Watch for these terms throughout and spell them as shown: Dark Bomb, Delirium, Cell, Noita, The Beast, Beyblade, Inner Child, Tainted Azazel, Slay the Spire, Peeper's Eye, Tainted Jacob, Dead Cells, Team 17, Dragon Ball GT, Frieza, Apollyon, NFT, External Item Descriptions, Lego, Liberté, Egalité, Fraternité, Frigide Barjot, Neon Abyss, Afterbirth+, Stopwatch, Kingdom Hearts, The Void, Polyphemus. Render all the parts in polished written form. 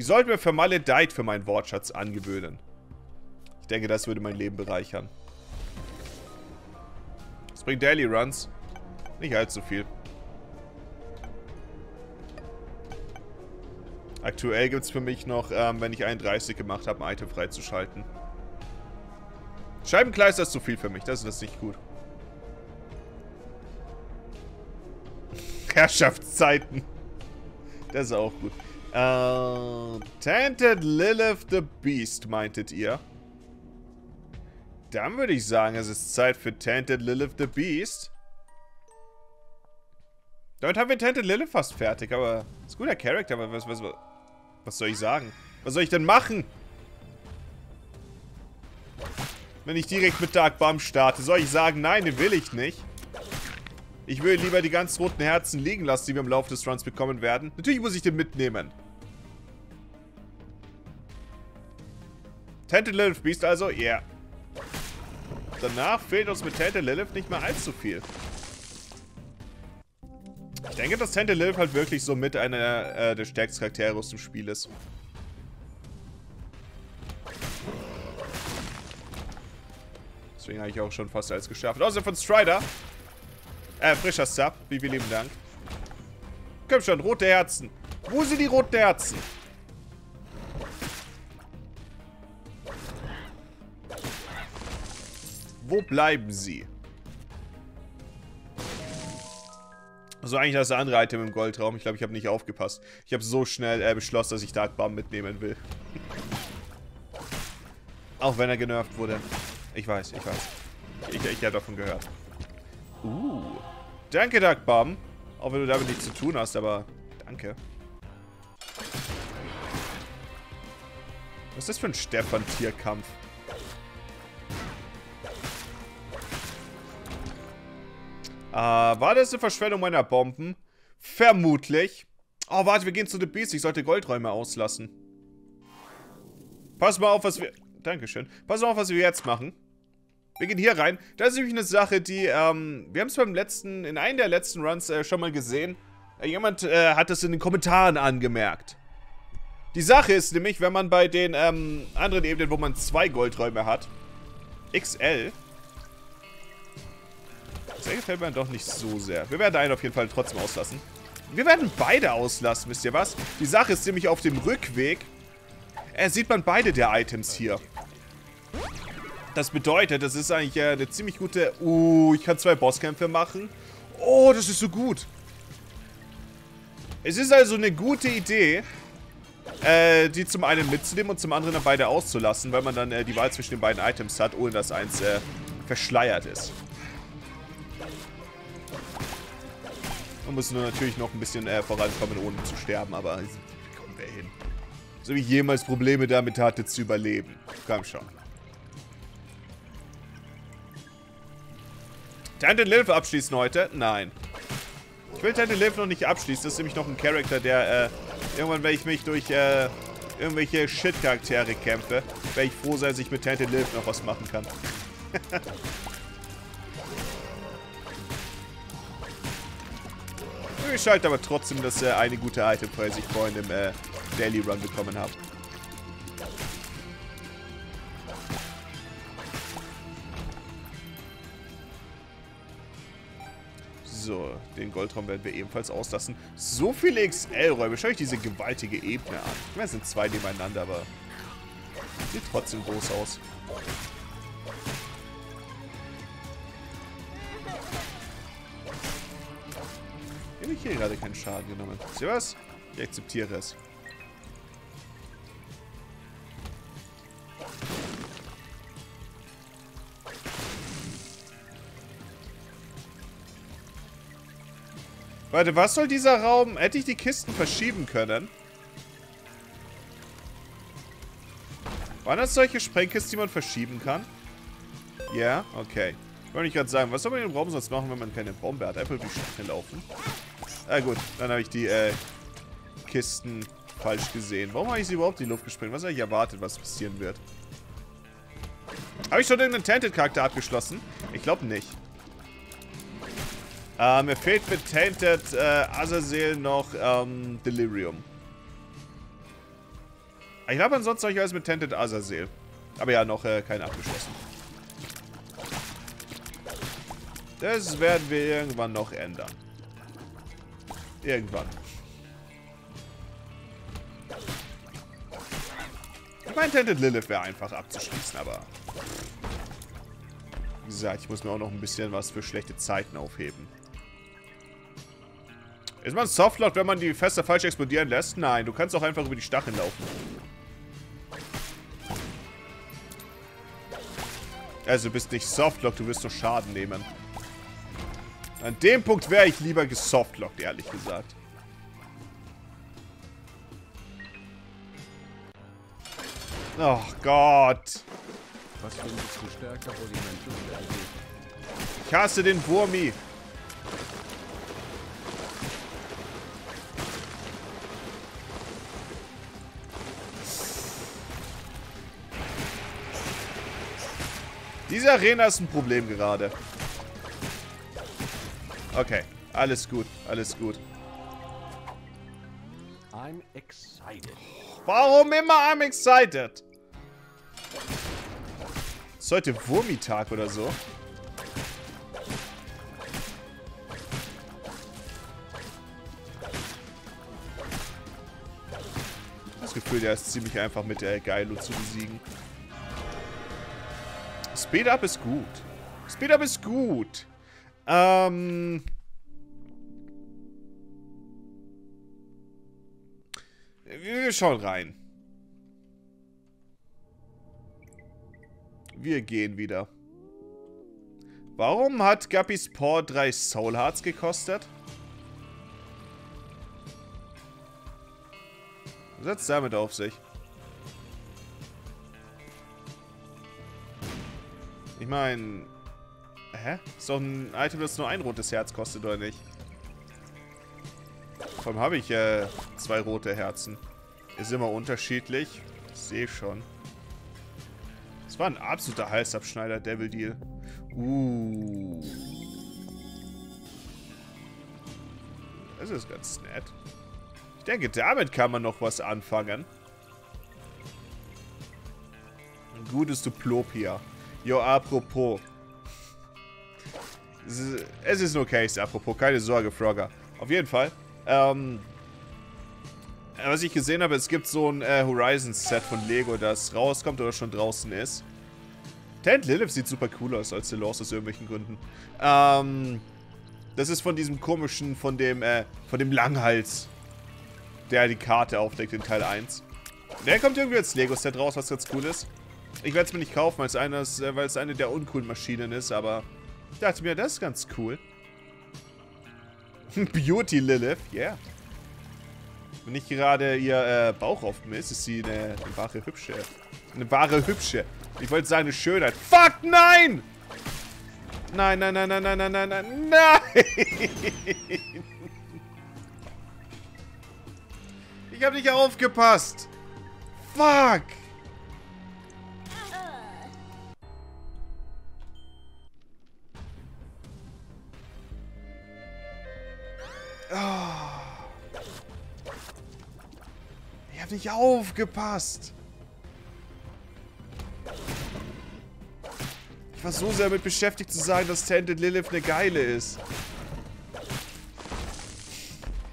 Ich sollte mir Vermaledeit für meinen Wortschatz angewöhnen. Ich denke, das würde mein Leben bereichern. Das bringt Daily Runs. Nicht allzu viel. Aktuell gibt es für mich noch, wenn ich 31 gemacht habe, ein Item freizuschalten. Scheibenkleister ist zu viel für mich, das ist nicht gut. Herrschaftszeiten. Das ist auch gut. Tainted Lilith the Beast, meintet ihr? Dann würde ich sagen, es ist Zeit für Tainted Lilith the Beast. Damit haben wir Tainted Lilith fast fertig, aber... Ist ein guter Charakter, aber was soll ich sagen? Was soll ich denn machen? Wenn ich direkt mit Dark Bomb starte, soll ich sagen, nein, den will ich nicht. Ich will lieber die ganz roten Herzen liegen lassen, die wir im Laufe des Runs bekommen werden. Natürlich muss ich den mitnehmen. Tainted Lilith Beast also, yeah. Danach fehlt uns mit Tainted Lilith nicht mehr allzu viel. Ich denke, dass Tainted Lilith halt wirklich so mit einer der stärksten Charaktere aus dem Spiel ist. Deswegen habe ich auch schon fast alles geschafft. Außer von Strider. Frischer Sub. Vielen lieben Dank. Komm schon, rote Herzen. Wo sind die roten Herzen? Wo bleiben sie? Also eigentlich das andere Item im Goldraum. Ich glaube, ich habe nicht aufgepasst. Ich habe so schnell beschlossen, dass ich Dark Bomb mitnehmen will. Auch wenn er genervt wurde. Ich weiß, ich weiß. Ich habe davon gehört. Danke, Dark Bomb. Auch wenn du damit nichts zu tun hast, aber danke. Was ist das für ein Stefan-Tierkampf? War das eine Verschwendung meiner Bomben? Vermutlich. Oh, warte, wir gehen zu The Beast. Ich sollte Goldräume auslassen. Pass mal auf, was wir... Dankeschön. Pass mal auf, was wir jetzt machen. Wir gehen hier rein. Das ist nämlich eine Sache, die... wir haben es beim letzten... In einem der letzten Runs schon mal gesehen. Jemand hat es in den Kommentaren angemerkt. Die Sache ist nämlich, wenn man bei den anderen Ebenen, wo man 2 Goldräume hat... XL... Das gefällt mir dann doch nicht so sehr. Wir werden einen auf jeden Fall trotzdem auslassen. Wir werden beide auslassen, wisst ihr was? Die Sache ist nämlich auf dem Rückweg. Sieht man beide der Items hier. Das bedeutet, das ist eigentlich eine ziemlich gute... ich kann 2 Bosskämpfe machen. Oh, das ist so gut. Es ist also eine gute Idee, die zum einen mitzunehmen und zum anderen dann beide auszulassen, weil man dann die Wahl zwischen den beiden Items hat, ohne dass eins verschleiert ist. Man muss nur natürlich noch ein bisschen vorankommen, ohne zu sterben, aber wie kommen wir hin? So wie ich jemals Probleme damit hatte, zu überleben. Komm schon. Tainted Lilith abschließen heute? Nein. Ich will Tainted Lilith noch nicht abschließen. Das ist nämlich noch ein Charakter, der irgendwann, wenn ich mich durch irgendwelche Shit-Charaktere kämpfe, werde ich froh sein, dass ich mit Tainted Lilith noch was machen kann. Ich schalte aber trotzdem, dass eine gute Item, weil ich vorhin im Daily Run bekommen habe. So, den Goldraum werden wir ebenfalls auslassen. So viele XL-Räume. Schau euch diese gewaltige Ebene an. Ich meine, es sind 2 nebeneinander, aber sieht trotzdem groß aus. Ich habe hier gerade keinen Schaden genommen. Seht ihr was? Ich akzeptiere es. Warte, was soll dieser Raum? Hätte ich die Kisten verschieben können? Waren das solche Sprengkisten, die man verschieben kann? Ja, okay. Ich wollte nicht gerade sagen, was soll man in dem Raum sonst machen, wenn man keine Bombe hat? Einfach durch die Schlange laufen. Na gut, dann habe ich die Kisten falsch gesehen. Warum habe ich sie überhaupt in die Luft gesprengt? Was habe ich erwartet, was passieren wird? Habe ich schon irgendeinen Tainted-Charakter abgeschlossen? Ich glaube nicht. Mir fehlt mit Tainted Azazel noch Delirium. Ich glaube, ansonsten habe ich alles mit Tainted Azazel. Aber ja, noch kein abgeschlossen. Das werden wir irgendwann noch ändern. Irgendwann. Ich meine, Tainted Lilith wäre einfach abzuschließen, aber... Wie gesagt, ich muss mir auch noch ein bisschen was für schlechte Zeiten aufheben. Ist man Softlock, wenn man die Fässer falsch explodieren lässt? Nein, du kannst auch einfach über die Stacheln laufen. Also du bist nicht Softlock, du wirst nur Schaden nehmen. An dem Punkt wäre ich lieber gesoftlockt, ehrlich gesagt. Oh Gott. Ich hasse den Wurmi. Diese Arena ist ein Problem gerade. Okay, alles gut, alles gut. I'm excited. Warum immer I'm excited? Ist heute Wurmitag oder so? Das Gefühl, der ist ziemlich einfach mit der Geilo zu besiegen. Speed-Up ist gut. Speed-Up ist gut. Wir schauen rein. Wir gehen wieder. Warum hat Guppy's Pore 3 Soul Hearts gekostet? Was hat es damit auf sich? Ich meine... Hä? Ist doch ein Item, das nur ein rotes Herz kostet, oder nicht? Vor allem habe ich 2 rote Herzen. Ist immer unterschiedlich. Ich sehe schon. Das war ein absoluter Halsabschneider, Devil Deal. Das ist ganz nett. Ich denke, damit kann man noch was anfangen. Ein gutes Diplopia. Jo, apropos. Es ist nur Case, apropos. Keine Sorge, Frogger. Auf jeden Fall. Was ich gesehen habe, es gibt so ein Horizon-Set von Lego, das rauskommt oder schon draußen ist. Tainted Lilith sieht super cool aus als Delors aus irgendwelchen Gründen. Das ist von diesem komischen, von dem Langhals, der die Karte aufdeckt in Teil 1. Der kommt irgendwie als Lego-Set raus, was ganz cool ist. Ich werde es mir nicht kaufen, weil es eine der uncoolen Maschinen ist, aber ich dachte mir, das ist ganz cool. Beauty Lilith, yeah. Wenn nicht gerade ihr Bauch offen ist, ist sie eine wahre Hübsche. Eine wahre Hübsche. Ich wollte sagen, eine Schönheit. Fuck, nein! Nein, nein, nein, nein, nein, nein, nein, nein, nein! Ich habe nicht aufgepasst. Fuck! Ich hab nicht aufgepasst. Ich war so sehr damit beschäftigt zu sagen, dass Tainted Lilith eine geile ist.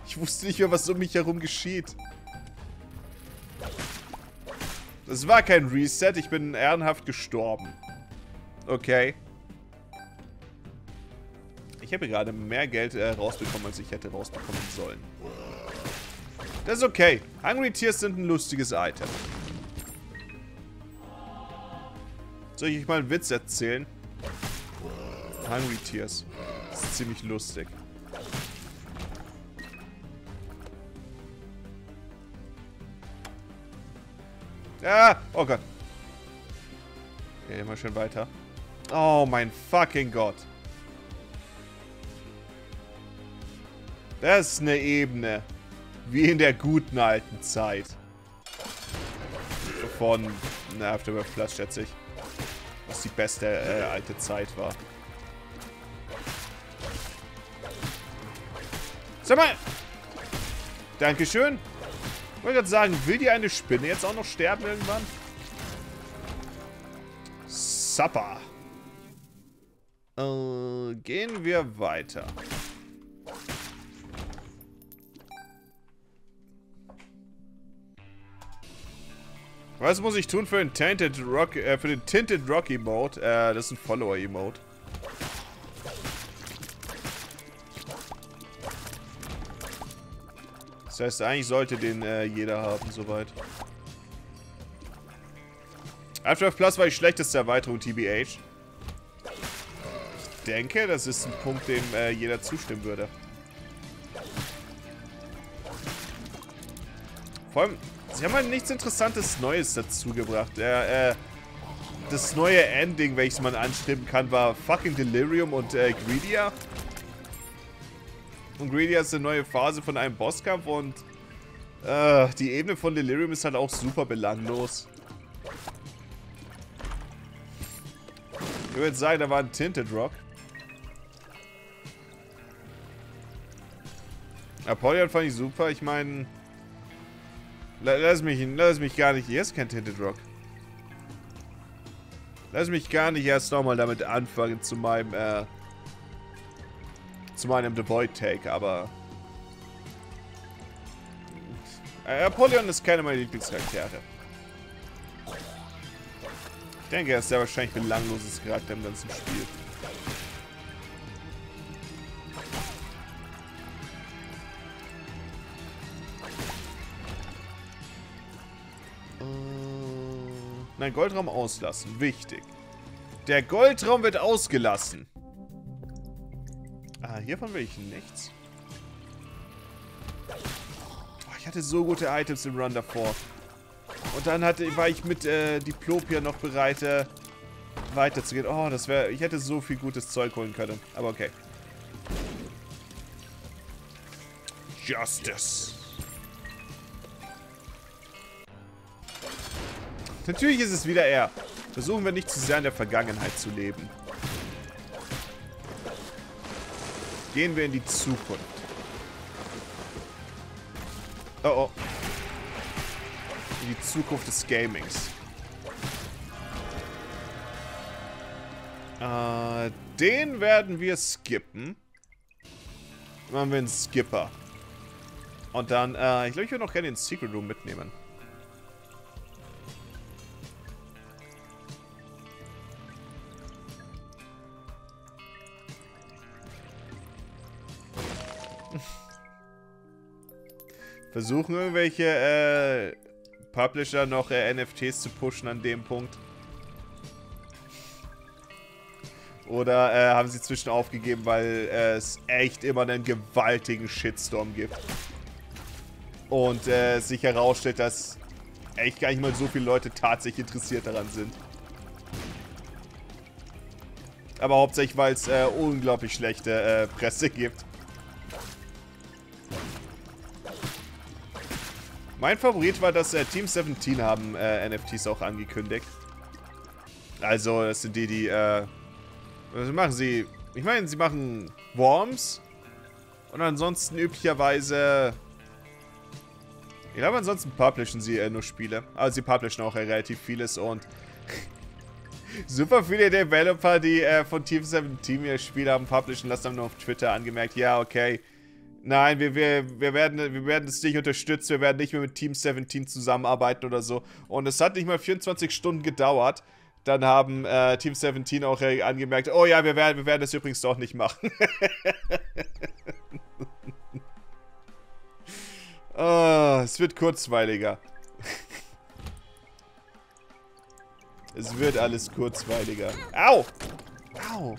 Ich wusste nicht mehr, was um mich herum geschieht. Das war kein Reset, ich bin ehrenhaft gestorben. Okay. Ich habe gerade mehr Geld rausbekommen, als ich hätte rausbekommen sollen. Das ist okay. Hungry Tears sind ein lustiges Item. Soll ich euch mal einen Witz erzählen? Hungry Tears. Das ist ziemlich lustig. Ah! Oh Gott. Okay, immer schön weiter. Oh mein fucking Gott. Das ist eine Ebene. Wie in der guten alten Zeit. Von Afterbirth+, schätze ich. Was die beste alte Zeit war. Sag mal! Dankeschön! wollte gerade sagen, will die eine Spinne jetzt auch noch sterben irgendwann? Supper. Gehen wir weiter. Was muss ich tun für den Tainted Rock, für den Tainted Rock Emote? Das ist ein Follower Emote. Das heißt, eigentlich sollte den jeder haben, soweit. Afterbirth+ war die schlechteste Erweiterung, TBH. Ich denke, das ist ein Punkt, dem jeder zustimmen würde. Vor allem, sie haben halt nichts Interessantes Neues dazu gebracht. Das neue Ending, welches man anstreben kann, war fucking Delirium und Greedier. Und Greedier ist eine neue Phase von einem Bosskampf und die Ebene von Delirium ist halt auch super belanglos. Ich würde sagen, da war ein Tainted Rock. Apollyon fand ich super, ich meine... Lass mich gar nicht... Hier ist kein Tainted Rock. Lass mich gar nicht erst nochmal damit anfangen zu meinem The Void Take, aber... Apollyon ist keiner meiner Lieblingscharaktere. Ich denke, er ist ja wahrscheinlich belangloses Charakter im ganzen Spiel. Nein, Goldraum auslassen. Wichtig. Der Goldraum wird ausgelassen. Ah, hiervon will ich nichts. Oh, ich hatte so gute Items im Run davor. Und dann war ich mit Diplopia noch bereit, weiterzugehen. Oh, das wäre... Ich hätte so viel gutes Zeug holen können. Aber okay. Justice. Natürlich ist es wieder er. Versuchen wir nicht zu sehr in der Vergangenheit zu leben. Gehen wir in die Zukunft. Oh oh. In die Zukunft des Gamings. Den werden wir skippen. Machen wir einen Skipper. Und dann, ich glaube, ich würde noch gerne den Secret Room mitnehmen. Versuchen irgendwelche Publisher noch NFTs zu pushen an dem Punkt. Oder haben sie zwischen aufgegeben, weil es echt immer einen gewaltigen Shitstorm gibt. Und sich herausstellt, dass echt gar nicht mal so viele Leute tatsächlich interessiert daran sind. Aber hauptsächlich, weil es unglaublich schlechte Presse gibt. Mein Favorit war, dass Team 17 haben NFTs auch angekündigt. Also, das sind die, die, was machen sie? Ich meine, sie machen Worms. Und ansonsten üblicherweise... Ich glaube, ansonsten publishen sie nur Spiele. Aber sie publishen auch relativ vieles und... super viele Developer, die von Team 17 ihr Spiele haben publishen lassen, haben nur auf Twitter angemerkt, ja, okay... Nein, wir werden es nicht unterstützt, wir werden nicht mehr mit Team 17 zusammenarbeiten oder so. Und es hat nicht mal 24 Stunden gedauert. Dann haben Team 17 auch angemerkt, oh ja, wir werden das übrigens doch nicht machen. Oh, es wird kurzweiliger. Es wird alles kurzweiliger. Au! Au!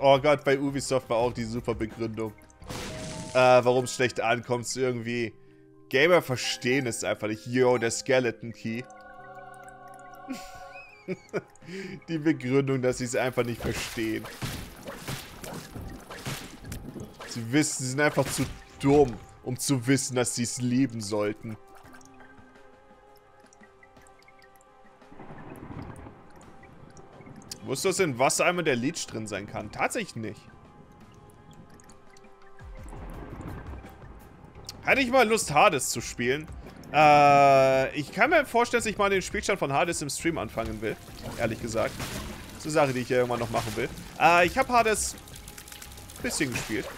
Oh Gott, bei Ubisoft war auch die super Begründung, warum es schlecht ankommt, ist irgendwie, Gamer verstehen es einfach nicht. Yo, der Skeleton Key. Die Begründung, dass sie es einfach nicht verstehen. Sie wissen, sie sind einfach zu dumm, um zu wissen, dass sie es lieben sollten. Wusstest du, dass in Wasser einmal der Leech drin sein kann? Tatsächlich nicht. Hatte ich mal Lust, Hades zu spielen. Ich kann mir vorstellen, dass ich mal den Spielstand von Hades im Stream anfangen will. Ehrlich gesagt. Das ist eine Sache, die ich ja irgendwann noch machen will. Ich habe Hades ein bisschen gespielt.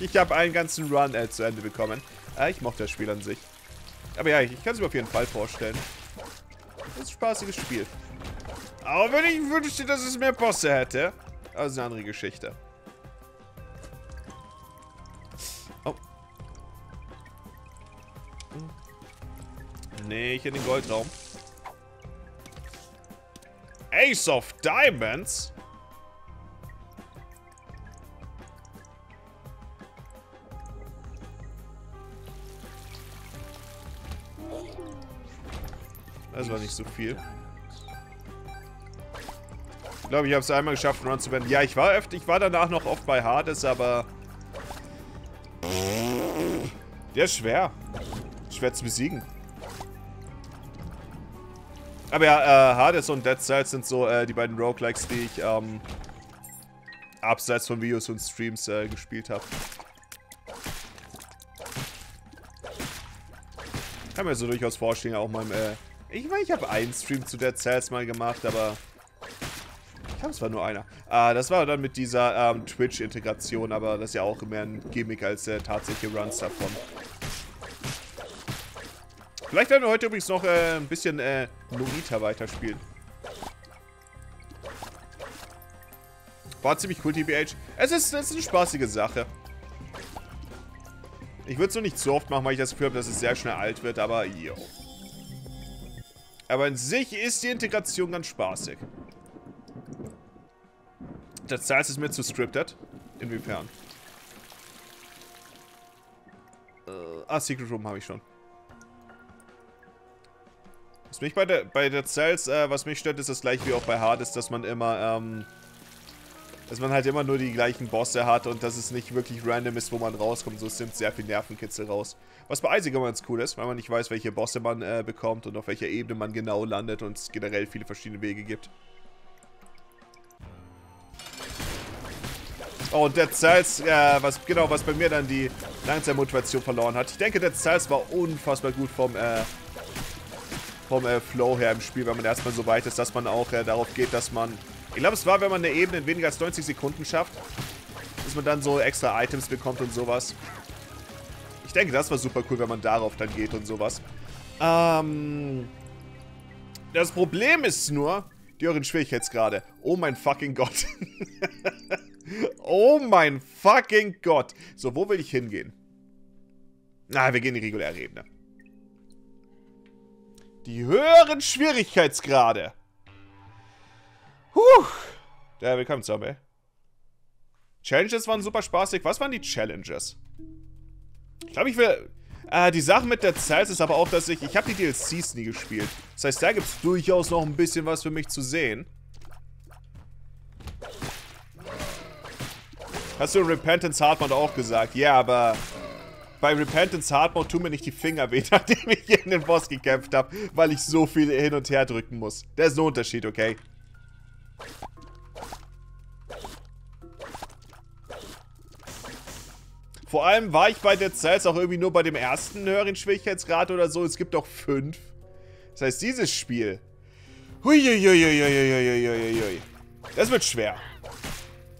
Ich habe einen ganzen Run zu Ende bekommen. Ich mochte das Spiel an sich. Aber ja, ich kann es mir auf jeden Fall vorstellen. Das ist ein spaßiges Spiel. Aber wenn ich wünschte, dass es mehr Bosse hätte. Das ist eine andere Geschichte. Oh. Nee, ich in den Goldraum. Ace of Diamonds? Das war nicht so viel. Ich glaube, ich habe es einmal geschafft, einen Run zu beenden. Ja, ich war danach noch oft bei Hades, aber... Der ist schwer. Schwer zu besiegen. Aber ja, Hades und Dead Cells sind so die beiden Roguelikes, die ich abseits von Videos und Streams gespielt habe. Kann mir so durchaus vorstellen, auch mal im... Ich meine, ich habe einen Stream zu Dead Cells mal gemacht, aber... Ich glaube, es war nur einer. Das war dann mit dieser Twitch-Integration, aber das ist ja auch mehr ein Gimmick als der tatsächliche Runs davon. Vielleicht werden wir heute übrigens noch ein bisschen Noita weiterspielen. War ziemlich cool, TBH. Es ist eine spaßige Sache. Ich würde es noch nicht so oft machen, weil ich das Gefühl habe, dass es sehr schnell alt wird, aber yo. Aber in sich ist die Integration ganz spaßig. Das Salz ist mir zu scripted. Inwiefern? Secret Room habe ich schon. Was mich bei der Cells, was mich stört, ist das gleiche wie auch bei Hades, dass man immer, dass man halt immer nur die gleichen Bosse hat und dass es nicht wirklich random ist, wo man rauskommt. So sind sehr viel Nervenkitzel raus. Was bei Isaac immer ganz cool ist, weil man nicht weiß, welche Bosse man bekommt und auf welcher Ebene man genau landet und es generell viele verschiedene Wege gibt. Oh, und Dead Cells, was bei mir dann die Langzeitmotivation verloren hat. Ich denke, Dead Cells war unfassbar gut vom Flow her im Spiel, wenn man erstmal so weit ist, dass man auch darauf geht, dass man... Ich glaube, es war, wenn man eine Ebene in weniger als 90 Sekunden schafft, dass man dann so extra Items bekommt und sowas. Ich denke, das war super cool, wenn man darauf dann geht und sowas. Das Problem ist nur, die euren Schwierigkeitsgrade. Oh mein fucking Gott. Oh mein fucking Gott. So, wo will ich hingehen? Na, wir gehen in die reguläre Ebene. Die höheren Schwierigkeitsgrade. Huh. Ja, willkommen zusammen, ey. Challenges waren super spaßig. Was waren die Challenges? Ich glaube, ich will... die Sache mit der Zeit ist aber auch, dass ich... Ich habe die DLCs nie gespielt. Das heißt, da gibt es durchaus noch ein bisschen was für mich zu sehen. Hast du Repentance Hardmode auch gesagt? Ja, aber bei Repentance Hardmode tun mir nicht die Finger weh, nachdem ich gegen den Boss gekämpft habe, weil ich so viel hin und her drücken muss. Da ist ein Unterschied, okay? Vor allem war ich bei Dead Cells auch irgendwie nur bei dem ersten höheren Schwierigkeitsgrad oder so. Es gibt auch 5. Das heißt, dieses Spiel... Huiuiuiuiuiuiuiuiui. Das wird schwer.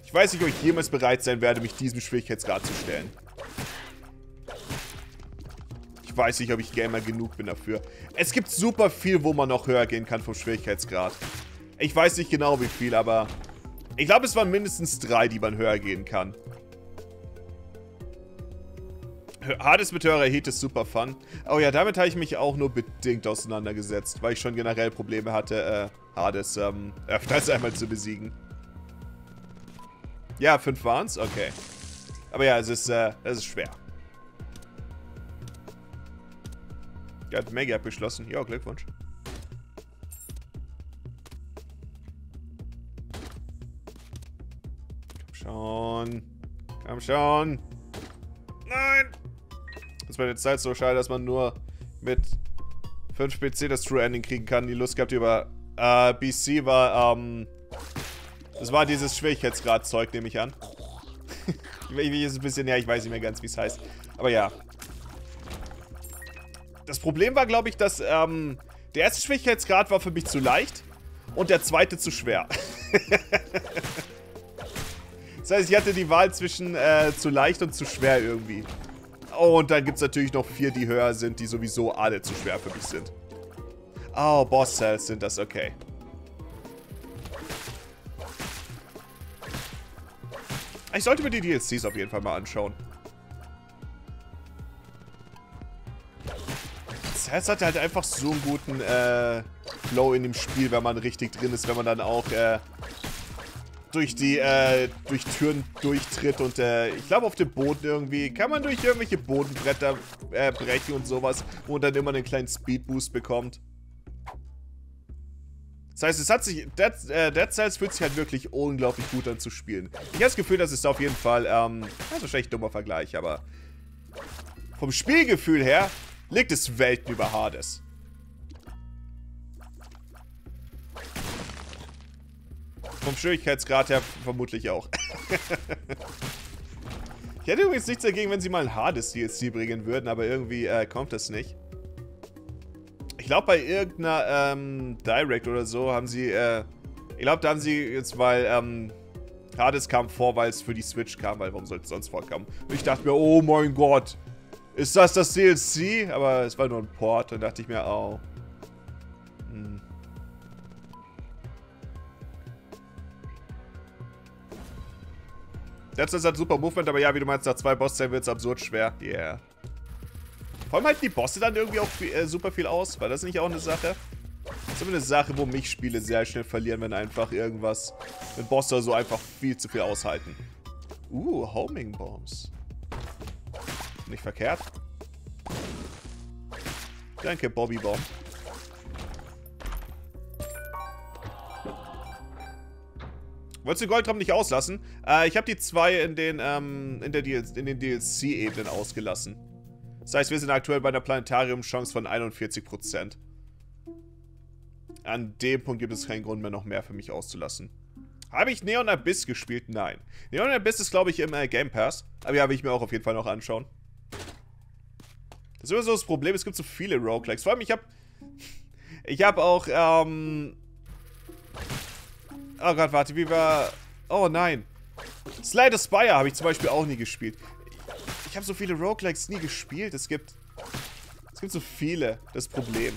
Ich weiß nicht, ob ich jemals bereit sein werde, mich diesem Schwierigkeitsgrad zu stellen. Ich weiß nicht, ob ich Gamer genug bin dafür. Es gibt super viel, wo man noch höher gehen kann vom Schwierigkeitsgrad. Ich weiß nicht genau, wie viel, aber... Ich glaube, es waren mindestens 3, die man höher gehen kann. Hades mit höherer Heat ist super fun. Oh ja, damit habe ich mich auch nur bedingt auseinandergesetzt, weil ich schon generell Probleme hatte, Hades öfters einmal zu besiegen. Ja, 5 waren's? Okay. Aber ja, es ist schwer. Ja, hat Mega abgeschlossen. Ja, Glückwunsch. Komm schon. Komm schon. Nein! Das ist bei der Zeit so schade, dass man nur mit 5 PC das True Ending kriegen kann. Die Lust gehabt über BC war Das war dieses Schwierigkeitsgrad-Zeug, nehme ich an. Ist ein bisschen her, ich weiß nicht mehr ganz, wie es heißt. Aber ja. Das Problem war, glaube ich, dass der erste Schwierigkeitsgrad war für mich zu leicht und der zweite zu schwer. Das heißt, ich hatte die Wahl zwischen zu leicht und zu schwer irgendwie. Und dann gibt es natürlich noch 4, die höher sind, die sowieso alle zu schwer für mich sind. Oh, Boss Cells sind das, okay. Ich sollte mir die DLCs auf jeden Fall mal anschauen. Cells hat halt einfach so einen guten Flow in dem Spiel, wenn man richtig drin ist, wenn man dann auch durch Türen durchtritt und ich glaube auf dem Boden irgendwie kann man durch irgendwelche Bodenbretter brechen und sowas und dann immer einen kleinen Speedboost bekommt. Das heißt, es hat sich. Dead Cells fühlt sich halt wirklich unglaublich gut an zu spielen. Ich habe das Gefühl, das ist auf jeden Fall. Das ist wahrscheinlich ein dummer Vergleich, aber. Vom Spielgefühl her liegt es Welten über Hades. Vom Schwierigkeitsgrad her vermutlich auch. Ich hätte übrigens nichts dagegen, wenn sie mal ein Hades DLC bringen würden, aber irgendwie kommt das nicht. Ich glaube, bei irgendeiner Direct oder so haben sie, ich glaube, da haben sie jetzt, weil Hades kam vor, weil es für die Switch kam, weil warum sollte es sonst vorkommen? Und ich dachte mir, oh mein Gott, ist das das DLC? Aber es war nur ein Port und dachte ich mir, oh. Hm. Selbst das hat super Movement, aber ja, wie du meinst, nach 2 Boss-Zellen wird es absurd schwer. Yeah. Vor allem halten die Bosse dann irgendwie auch viel, super viel aus. War das nicht auch eine Sache? Das ist immer eine Sache, wo mich Spiele sehr schnell verlieren, wenn einfach irgendwas... Wenn Bosse so einfach viel zu viel aushalten. Homing Bombs. Nicht verkehrt. Danke, Bobby Bomb. Wolltest du den Goldraum nicht auslassen? Ich habe die 2 in den DLC-Ebenen ausgelassen. Das heißt, wir sind aktuell bei einer Planetarium-Chance von 41%. An dem Punkt gibt es keinen Grund mehr, noch mehr für mich auszulassen. Habe ich Neon Abyss gespielt? Nein. Neon Abyss ist, glaube ich, im Game Pass. Aber ja, will ich mir auch auf jeden Fall noch anschauen. Das ist immer so das Problem, es gibt so viele Roguelikes. Vor allem, ich habe auch, oh Gott, warte, wie war... Oh nein. Slay the Spire habe ich zum Beispiel auch nie gespielt. Ich habe so viele Roguelikes nie gespielt. Es gibt so viele. Das Problem.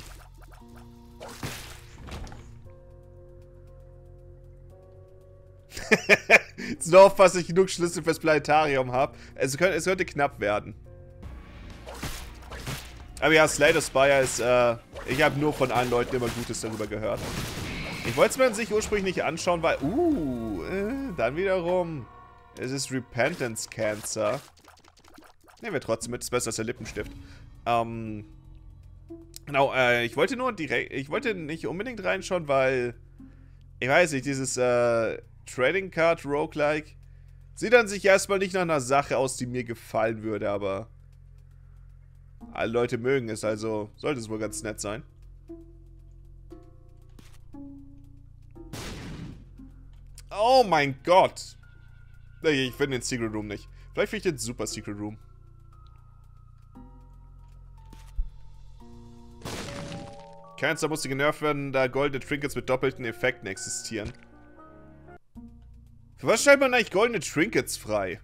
Jetzt noch, falls ich genug Schlüssel fürs Planetarium habe. Es könnte knapp werden. Aber ja, Slay the Spire ist... ich habe nur von allen Leuten immer Gutes darüber gehört. Ich wollte es mir an sich ursprünglich nicht anschauen, weil... dann wiederum... Es ist Repentance Cancer. Nehmen wir trotzdem mit, das ist besser als der Lippenstift. Genau, ich wollte nicht unbedingt reinschauen, weil... Ich weiß nicht, dieses Trading Card Roguelike... Sieht an sich erstmal nicht nach einer Sache aus, die mir gefallen würde, aber... Alle Leute mögen es, also sollte es wohl ganz nett sein. Oh mein Gott! Ich finde den Secret Room nicht. Vielleicht finde ich den Super Secret Room. Cancer musste genervt werden, da goldene Trinkets mit doppelten Effekten existieren. Für was stellt man eigentlich goldene Trinkets frei?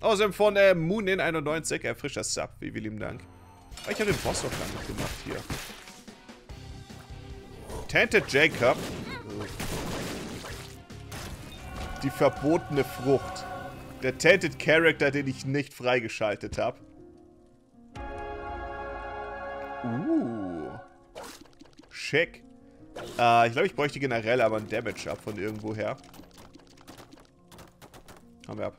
Außerdem von Moonin91, frischer Sub, wie lieben Dank. Oh, ich habe den Boss noch gar nicht gemacht hier. Tainted Jacob. Die verbotene Frucht. Der Tainted Character, den ich nicht freigeschaltet habe. Schick. Ich glaube, ich bräuchte generell aber ein Damage-Up von irgendwoher. Haben wir ab.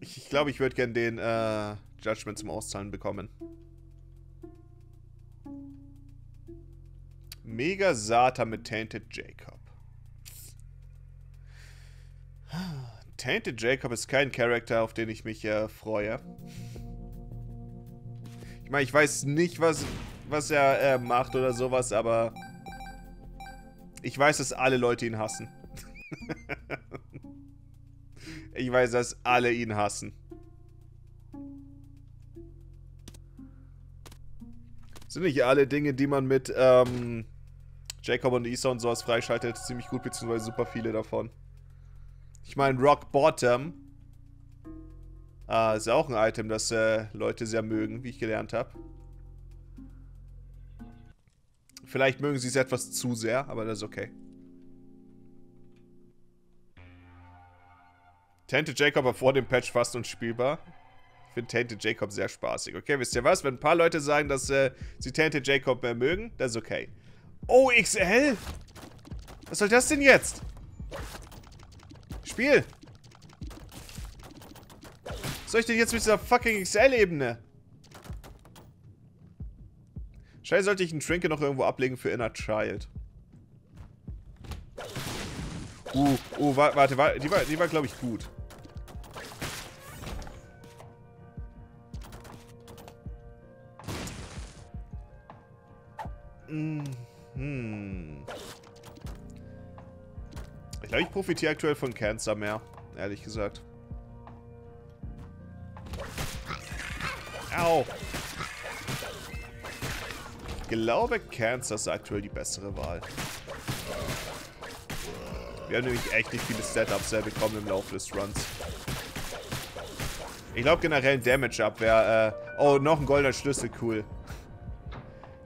Ich glaube, ich würde gerne den Judgment zum Auszahlen bekommen. Mega Satan mit Tainted Jacob. Tainted Jacob ist kein Charakter, auf den ich mich freue. meine, ich weiß nicht, was er macht oder sowas, aber ich weiß, dass alle Leute ihn hassen. Ich weiß, dass alle ihn hassen. Sind nicht alle Dinge, die man mit Jacob und Isa und sowas freischaltet, ziemlich gut, beziehungsweise super viele davon. Ich meine, Rock Bottom ist auch ein Item, das Leute sehr mögen, wie ich gelernt habe. Vielleicht mögen sie es etwas zu sehr, aber das ist okay. Tainted Jacob war vor dem Patch fast unspielbar. Ich finde Tainted Jacob sehr spaßig. Okay, wisst ihr was? Wenn ein paar Leute sagen, dass sie Tainted Jacob mehr mögen, das ist okay. Oh, XL! Was soll das denn jetzt? Spiel! Was soll ich denn jetzt mit dieser fucking XL-Ebene? Scheiße, sollte ich einen Trinket noch irgendwo ablegen für Inner Child. Warte, die war glaube ich, gut. Ich glaube, ich profitiere aktuell von Cancer mehr, ehrlich gesagt. Au! Ich glaube, Cancer ist aktuell die bessere Wahl. Wir haben nämlich echt nicht viele Setups bekommen im Laufe des Runs. Ich glaube, generell ein Damage-Up wäre... oh, noch ein goldener Schlüssel, cool.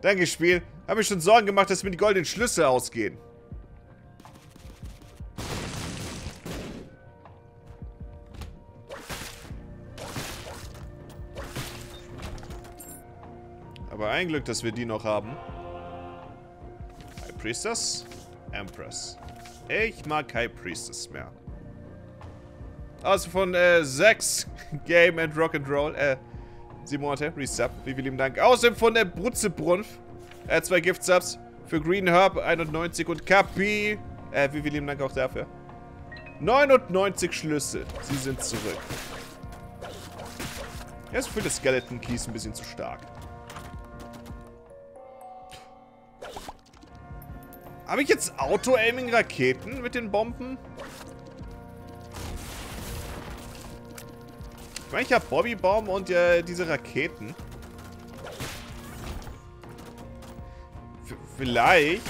Danke, Spiel. Habe ich schon Sorgen gemacht, dass mir die goldenen Schlüssel ausgehen. Aber ein Glück, dass wir die noch haben. High Priestess, Empress. Ich mag High Priestess mehr. Also von 6 Game and Rock'n'Roll, 7 Monate, Resub. Vielen lieben Dank. Außerdem von der Brutzebrunf. 2 Gift-Subs für Green Herb, 91 und Kapi. Vielen lieben Dank auch dafür. 99 Schlüssel. Sie sind zurück. Jetzt fühlt das Skeleton Key ein bisschen zu stark. Habe ich jetzt Auto-Aiming-Raketen mit den Bomben? Ich meine, ich habe Bobby Bomb und diese Raketen. Vielleicht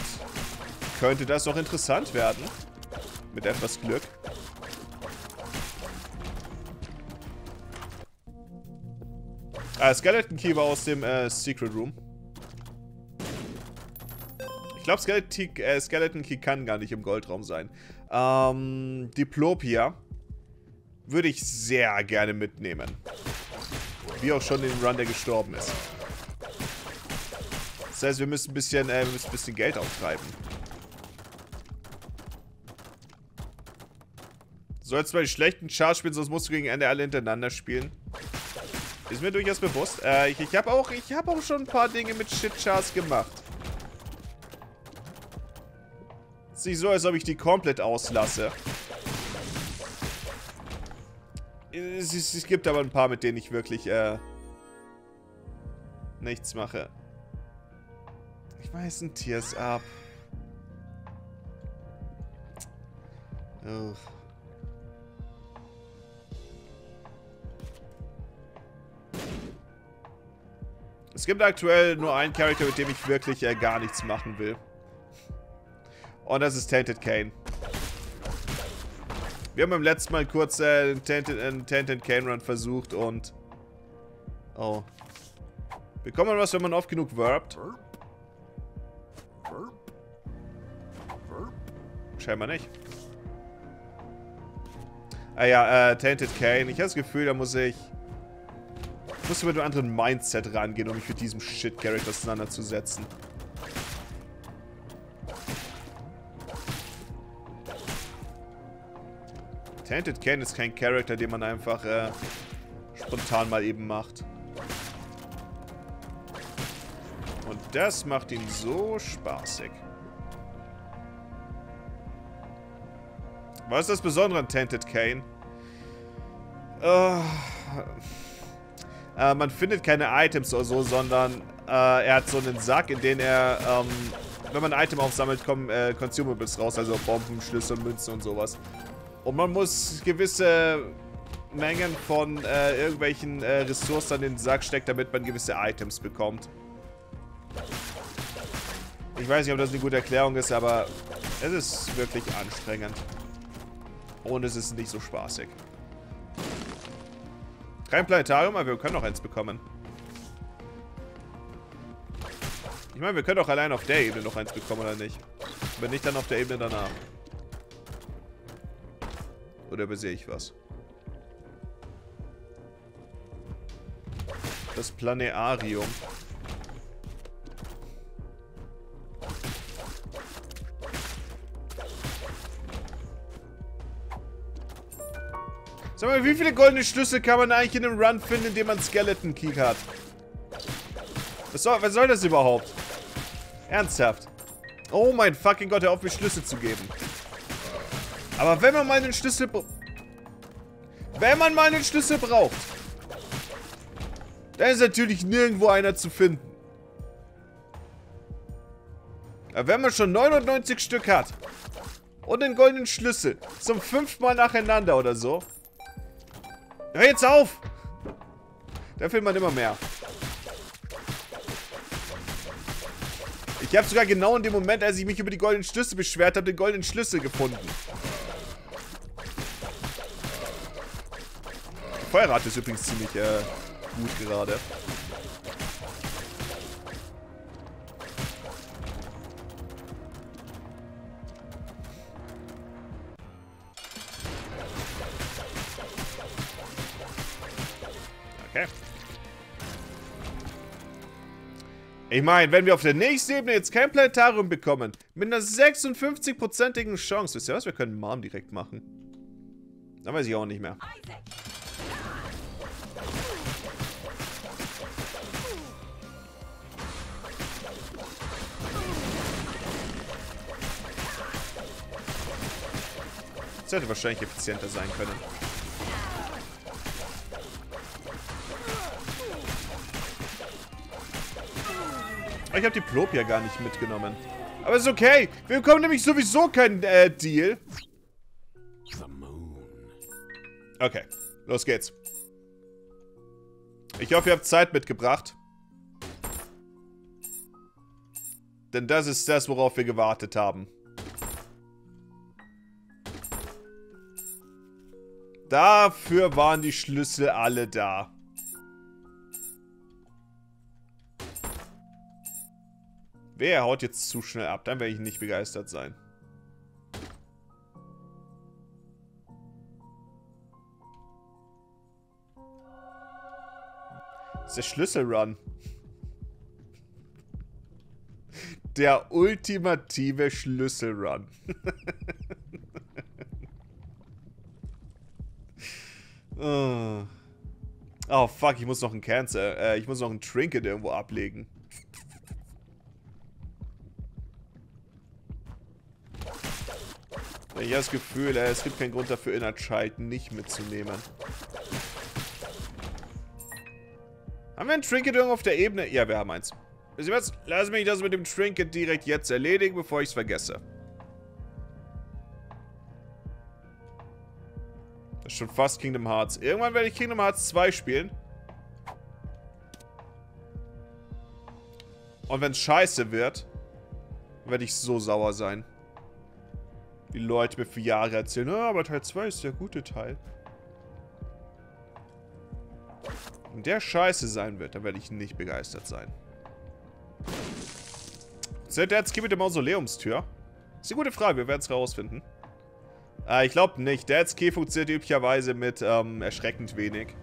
könnte das noch interessant werden. Mit etwas Glück. Skeleton Key war aus dem Secret Room. Ich glaube, Skeleton Key kann gar nicht im Goldraum sein. Diplopia würde ich sehr gerne mitnehmen. Wie auch schon den Run, der gestorben ist. Das heißt, wir müssen ein bisschen Geld auftreiben. Sollst du bei schlechten Charts spielen, sonst musst du gegen Ende alle hintereinander spielen. Ist mir durchaus bewusst. Ich hab auch schon ein paar Dinge mit Shit-Charts gemacht. Ist nicht so, als ob ich die komplett auslasse. Es gibt aber ein paar, mit denen ich wirklich nichts mache. Ich weiß ein Tiers ab. Ugh. Es gibt aktuell nur einen Charakter, mit dem ich wirklich gar nichts machen will. Und das ist Tainted Kane. Wir haben beim letzten Mal kurz einen Tainted Kane Run versucht und... Oh. Bekommt man was, wenn man oft genug verbt? Scheinbar nicht. Ah ja, Tainted Kane. Ich habe das Gefühl, da muss ich mit einem anderen Mindset rangehen, um mich mit diesem Shit-Charakter auseinanderzusetzen. Tainted Kane ist kein Charakter, den man einfach spontan mal eben macht. Und das macht ihn so spaßig. Was ist das Besondere an Tainted Kane? Man findet keine Items oder so, sondern er hat so einen Sack, in den er, wenn man ein Item aufsammelt, kommen Consumables raus, also Bomben, Schlüssel, Münzen und sowas. Und man muss gewisse Mengen von irgendwelchen Ressourcen in den Sack stecken, damit man gewisse Items bekommt. Ich weiß nicht, ob das eine gute Erklärung ist, aber es ist wirklich anstrengend. Und es ist nicht so spaßig. Kein Planetarium, aber wir können noch eins bekommen. Ich meine, wir können auch allein auf der Ebene noch eins bekommen, oder nicht? Wenn nicht, dann auf der Ebene danach. Oder übersehe ich was? Das Planetarium. Sag mal, wie viele goldene Schlüssel kann man eigentlich in einem Run finden, indem man Skeleton Key hat? Was soll das überhaupt? Ernsthaft? Oh mein fucking Gott, hör auf, mir Schlüssel zu geben. Aber wenn man mal einen Schlüssel... Wenn man mal einen Schlüssel braucht, dann ist natürlich nirgendwo einer zu finden. Aber wenn man schon 99 Stück hat und den goldenen Schlüssel zum 5. Mal nacheinander oder so... Hör jetzt auf! Da findet man immer mehr. Ich habe sogar genau in dem Moment, als ich mich über die goldenen Schlüssel beschwert habe, den goldenen Schlüssel gefunden. Die Feuerrate ist übrigens ziemlich gut gerade. Ich meine, wenn wir auf der nächsten Ebene jetzt kein Planetarium bekommen, mit einer 56-prozentigen Chance, wisst ihr was? Wir können Mom direkt machen. Dann weiß ich auch nicht mehr. Das hätte wahrscheinlich effizienter sein können. Ich habe Diplopia gar nicht mitgenommen. Aber ist okay. Wir bekommen nämlich sowieso keinen Deal. Okay, los geht's. Ich hoffe, ihr habt Zeit mitgebracht. Denn das ist das, worauf wir gewartet haben. Dafür waren die Schlüssel alle da. Wer haut jetzt zu schnell ab? Dann werde ich nicht begeistert sein. Das ist der Schlüsselrun. Der ultimative Schlüsselrun. Oh fuck, ich muss noch einen Cancer. Ich muss noch einen Trinket irgendwo ablegen. Ich habe das Gefühl, es gibt keinen Grund dafür, Inner Child nicht mitzunehmen. Haben wir ein Trinket irgendwo auf der Ebene? Ja, wir haben eins. Wisst ihr was? Lass mich das mit dem Trinket direkt jetzt erledigen, bevor ich es vergesse. Das ist schon fast Kingdom Hearts. Irgendwann werde ich Kingdom Hearts 2 spielen. Und wenn es scheiße wird, werde ich so sauer sein. Die Leute mir für Jahre erzählen, oh, aber Teil 2 ist der gute Teil. Wenn der scheiße sein wird, dann werde ich nicht begeistert sein. Sind der jetzt hier mit der Mausoleumstür? Ist eine gute Frage, wir werden es rausfinden. Ich glaube nicht. Der jetzt hier funktioniert üblicherweise mit erschreckend wenig.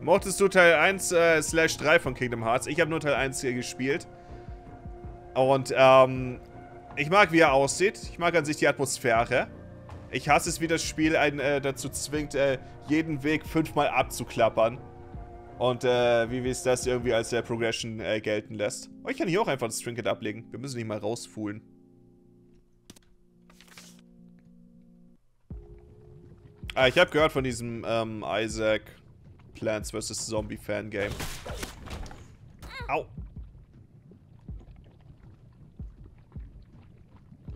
Mochtest du Teil 1/3 von Kingdom Hearts? Ich habe nur Teil 1 hier gespielt. Und ich mag, wie er aussieht. Ich mag an sich die Atmosphäre. Ich hasse es, wie das Spiel einen dazu zwingt, jeden Weg 5-mal abzuklappern. Und wie es das irgendwie als Progression gelten lässt. Oh, ich kann hier auch einfach das Trinket ablegen. Wir müssen nicht mal rausfuhlen. Ich habe gehört von diesem Isaac Plants vs. Zombie Fangame. Au!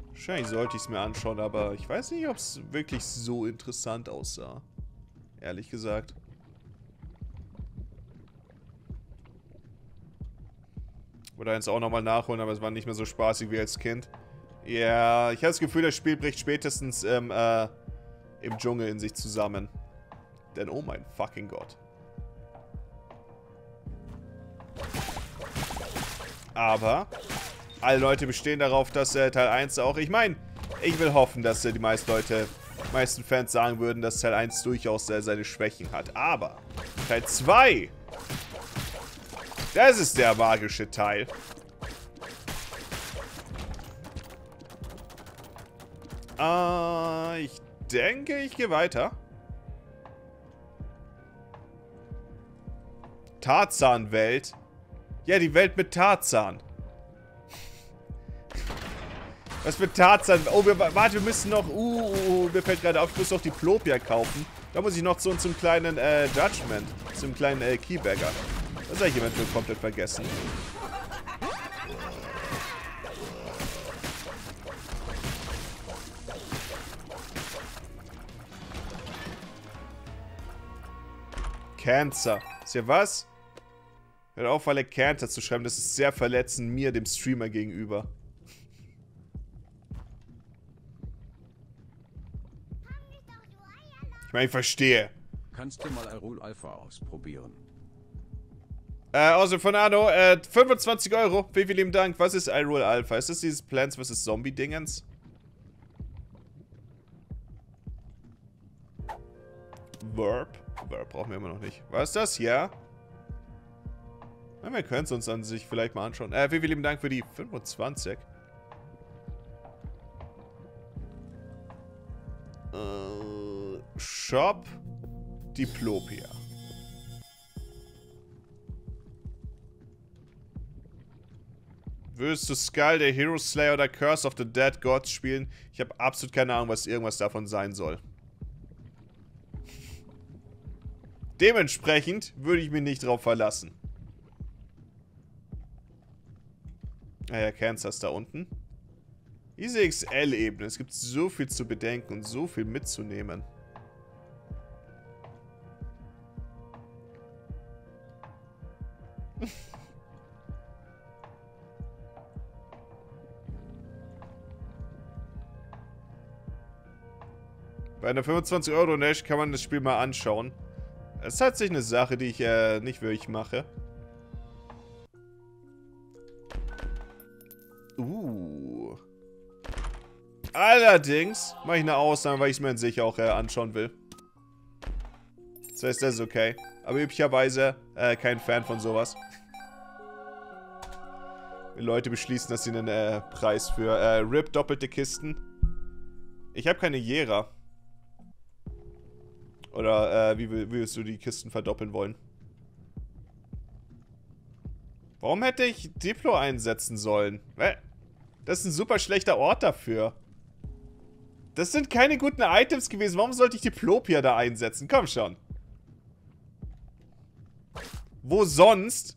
Wahrscheinlich sollte ich es mir anschauen, aber ich weiß nicht, ob es wirklich so interessant aussah. Ehrlich gesagt. Oder eins auch nochmal nachholen, aber es war nicht mehr so spaßig wie als Kind. Ja, ich habe das Gefühl, das Spiel bricht spätestens im Dschungel in sich zusammen. Denn oh mein fucking Gott. Aber alle Leute bestehen darauf, dass Teil 1 auch... Ich meine, ich will hoffen, dass die meisten Leute, die meisten Fans sagen würden, dass Teil 1 durchaus seine Schwächen hat. Aber Teil 2... Das ist der magische Teil. Ich denke, ich gehe weiter. Tarzan-Welt. Ja, die Welt mit Tarzan. Was mit Tarzan? Oh, warte, wir müssen noch... mir fällt gerade auf, ich muss noch Diplopia kaufen. Da muss ich noch so zum kleinen Judgment. Zum kleinen Keybagger. Das habe ich eventuell komplett vergessen. Cancer. Ist ja was? Hört auf, alle Cancer zu schreiben. Das ist sehr verletzend mir, dem Streamer, gegenüber. Ich meine, ich verstehe. Kannst du mal Arul Alpha ausprobieren? Also von Arno, 25 Euro. Vielen lieben Dank. Was ist Irule Alpha? Ist das dieses Plants vs. Zombie-Dingens? Verb brauchen wir immer noch nicht. Was ist das? Ja. Na, wir können es uns an sich vielleicht mal anschauen. Vielen lieben Dank für die 25. Shop Diplopia. Würdest du Skull, der Hero Slayer oder Curse of the Dead Gods spielen? Ich habe absolut keine Ahnung, was irgendwas davon sein soll. Dementsprechend würde ich mich nicht drauf verlassen. Naja, Cancer ist da unten. Diese XL-Ebene. Es gibt so viel zu bedenken und so viel mitzunehmen. Bei einer 25-Euro-Nash kann man das Spiel mal anschauen. Es ist tatsächlich eine Sache, die ich nicht wirklich mache. Allerdings mache ich eine Ausnahme, weil ich es mir an sich auch anschauen will. Das heißt, das ist okay. Aber üblicherweise kein Fan von sowas. Wenn Leute beschließen, dass sie einen Preis für RIP doppelte Kisten. Ich habe keine Jera. Oder wie willst du die Kisten verdoppeln wollen? Warum hätte ich Diplo einsetzen sollen? Das ist ein super schlechter Ort dafür. Das sind keine guten Items gewesen. Warum sollte ich Diplopia da einsetzen? Komm schon. Wo sonst?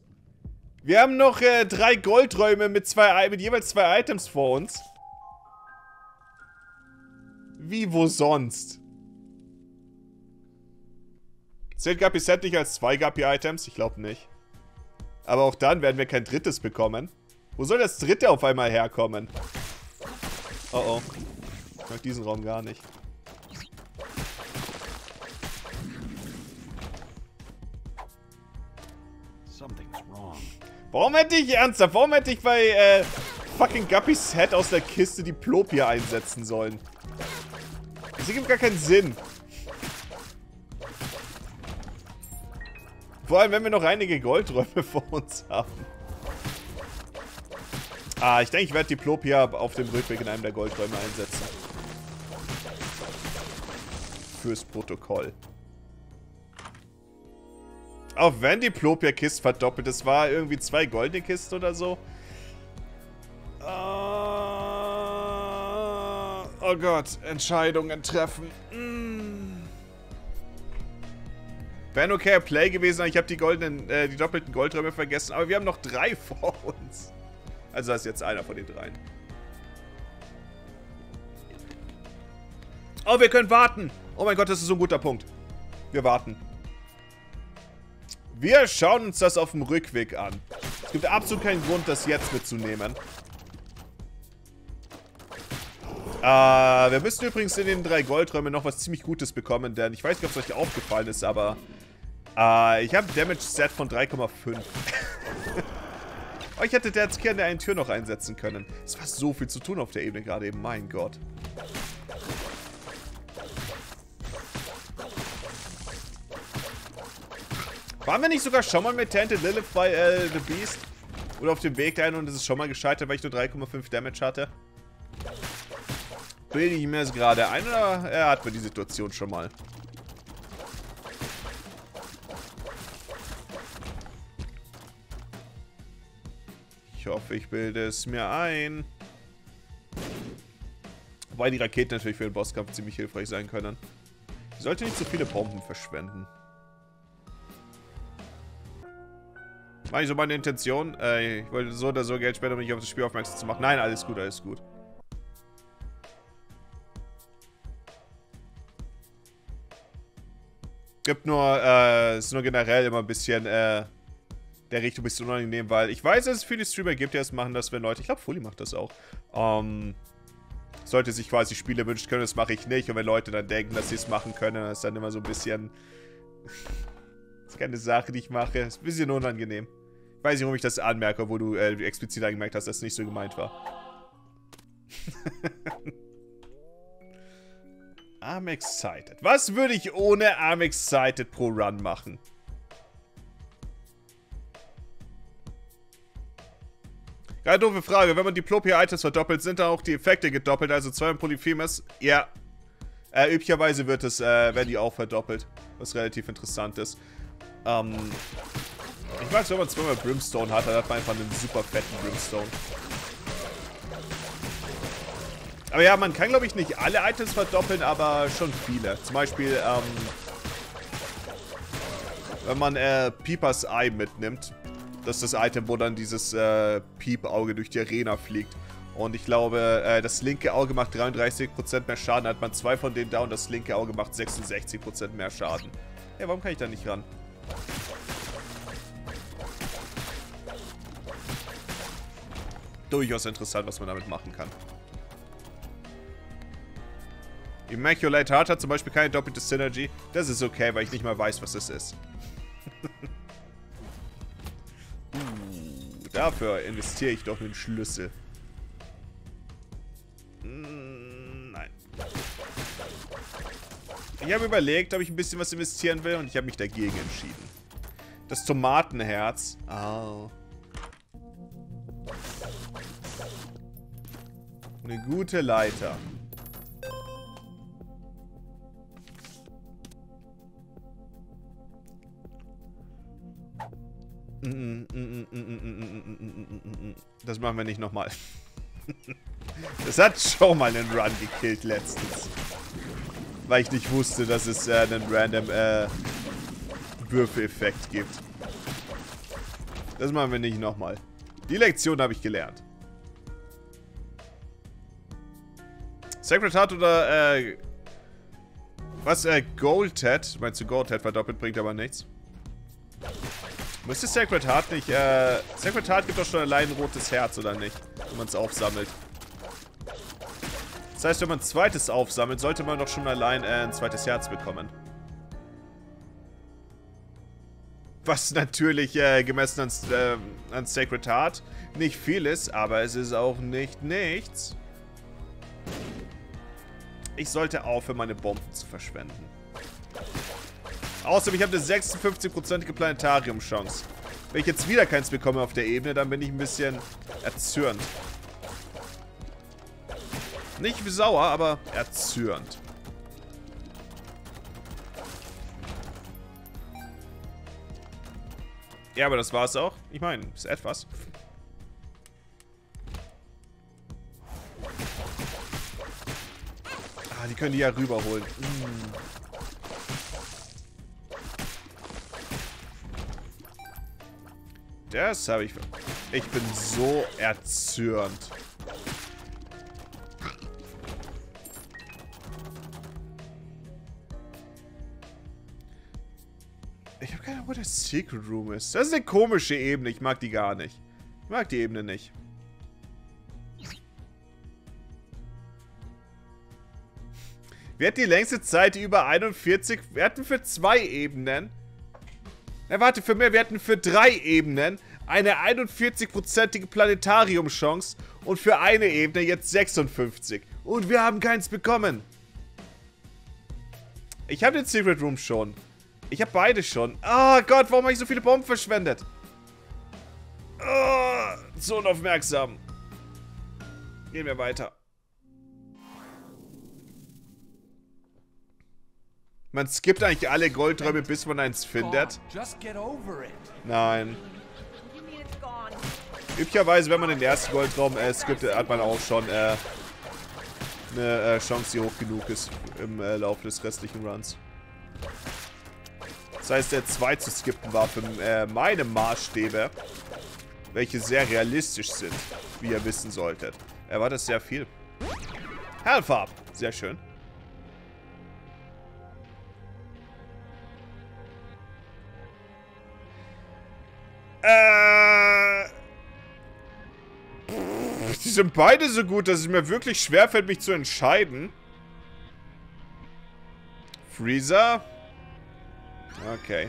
Wir haben noch 3 Goldräume mit jeweils 2 Items vor uns. Wie wo sonst? Zählt Guppy's Head nicht als 2 Guppy-Items? Ich glaube nicht. Aber auch dann werden wir kein drittes bekommen. Wo soll das dritte auf einmal herkommen? Oh oh. Ich mag diesen Raum gar nicht. Warum hätte ich bei fucking Guppy's Head aus der Kiste die Plopia einsetzen sollen? Das ergibt gar keinen Sinn. Vor allem, wenn wir noch einige Goldräume vor uns haben. Ich denke, ich werde Diplopia auf dem Rückweg in einem der Goldräume einsetzen. Fürs Protokoll. Auch wenn Diplopia-Kisten verdoppelt, es war irgendwie 2 goldene Kisten oder so. Oh Gott, Entscheidungen treffen. Wäre ein okayer Play gewesen, ich habe die goldenen, die doppelten Goldräume vergessen, aber wir haben noch 3 vor uns. Also das ist jetzt einer von den 3. Oh, wir können warten. Oh mein Gott, das ist so ein guter Punkt. Wir warten. Wir schauen uns das auf dem Rückweg an. Es gibt absolut keinen Grund, das jetzt mitzunehmen. Wir müssen übrigens in den 3 Goldräumen noch was ziemlich Gutes bekommen, denn ich weiß nicht, ob es euch aufgefallen ist, aber ich habe ein Damage-Set von 3,5. Oh, ich hätte der als Key an der einen Tür noch einsetzen können. Es war so viel zu tun auf der Ebene gerade eben, mein Gott. Waren wir nicht sogar schon mal mit Tainted Lilith bei The Beast? Oder auf dem Weg dahin und es ist schon mal gescheitert, weil ich nur 3,5 Damage hatte? Bilde ich mir das gerade ein oder er hat mir die Situation schon mal? Ich hoffe, ich bilde es mir ein. Wobei die Raketen natürlich für den Bosskampf ziemlich hilfreich sein können. Ich sollte nicht so viele Bomben verschwenden. War nicht so meine Intention. Ich wollte so oder so Geld spenden, um mich auf das Spiel aufmerksam zu machen. Nein, alles gut, alles gut. Gibt nur, ist nur generell immer ein bisschen, der Richtung ein bisschen unangenehm, weil ich weiß, dass es viele Streamer gibt, die das machen, dass wenn Leute, ich glaube, Fully macht das auch, sollte sich quasi Spiele wünschen können, das mache ich nicht. Und wenn Leute dann denken, dass sie es machen können, das ist dann immer so ein bisschen, das ist keine Sache, die ich mache, ist ein bisschen unangenehm. Ich weiß nicht, warum ich das anmerke, obwohl du explizit angemerkt hast, dass das nicht so gemeint war. I'm excited. Was würde ich ohne I'm excited pro Run machen? Keine doofe Frage. Wenn man Diplopia-Items verdoppelt, sind dann auch die Effekte gedoppelt. Also 2 im Polyphemus. Ja. Üblicherweise wird es, werden die auch verdoppelt. Was relativ interessant ist. Ich mag es, wenn man 2-mal Brimstone hat, dann hat man einfach einen super fetten Brimstone. Aber ja, man kann, glaube ich, nicht alle Items verdoppeln, aber schon viele. Zum Beispiel, wenn man Peepers Eye mitnimmt. Das ist das Item, wo dann dieses Piep-Auge durch die Arena fliegt. Und ich glaube, das linke Auge macht 33% mehr Schaden. Da hat man 2 von denen da und das linke Auge macht 66% mehr Schaden. Hey, warum kann ich da nicht ran? Durchaus interessant, was man damit machen kann. Immaculate Heart hat zum Beispiel keine doppelte Synergy. Das ist okay, weil ich nicht mal weiß, was es ist. Dafür investiere ich doch den Schlüssel. Nein. Ich habe überlegt, ob ich ein bisschen was investieren will und ich habe mich dagegen entschieden. Das Tomatenherz. Oh. Eine gute Leiter. Das machen wir nicht nochmal. Das hat schon mal einen Run gekillt letztens. Weil ich nicht wusste, dass es einen random Würfeleffekt gibt. Das machen wir nicht nochmal. Die Lektion habe ich gelernt. Sacred Heart oder was Goldhead, meinst du Goldhead verdoppelt, bringt aber nichts. Müsste Sacred Heart nicht, Sacred Heart gibt doch schon allein ein rotes Herz, oder nicht? Wenn man es aufsammelt. Das heißt, wenn man ein zweites aufsammelt, sollte man doch schon allein ein zweites Herz bekommen. Was natürlich gemessen an Sacred Heart nicht viel ist, aber es ist auch nicht nichts. Ich sollte aufhören, meine Bomben zu verschwenden. Außerdem, ich habe eine 56%ige Planetarium-Chance. Wenn ich jetzt wieder keins bekomme auf der Ebene, dann bin ich ein bisschen erzürnt. Nicht sauer, aber erzürnt. Ja, aber das war es auch. Ich meine, ist etwas. Ah, die können die ja rüberholen. Das habe ich... Ich bin so erzürnt. Ich habe keine Ahnung, wo der Secret Room ist. Das ist eine komische Ebene. Ich mag die gar nicht. Ich mag die Ebene nicht. Wir hatten die längste Zeit über 41... Wir hatten für 2 Ebenen... Na, warte, für mehr. Wir hatten für 3 Ebenen eine 41-prozentige Planetarium-Chance und für eine Ebene jetzt 56. Und wir haben keins bekommen. Ich habe den Secret Room schon. Ich habe beide schon. Ah, Gott, warum habe ich so viele Bomben verschwendet? Oh, so unaufmerksam. Gehen wir weiter. Man skippt eigentlich alle Goldräume, bis man eins findet. Nein. Üblicherweise, wenn man den ersten Goldraum skippt, hat man auch schon eine Chance, die hoch genug ist im Laufe des restlichen Runs. Das heißt, der 2 zu skippen war für meine Maßstäbe, welche sehr realistisch sind, wie ihr wissen solltet. War das sehr viel. Hellfarb, sehr schön. Die sind beide so gut, dass es mir wirklich schwerfällt, mich zu entscheiden. Frieza? Okay.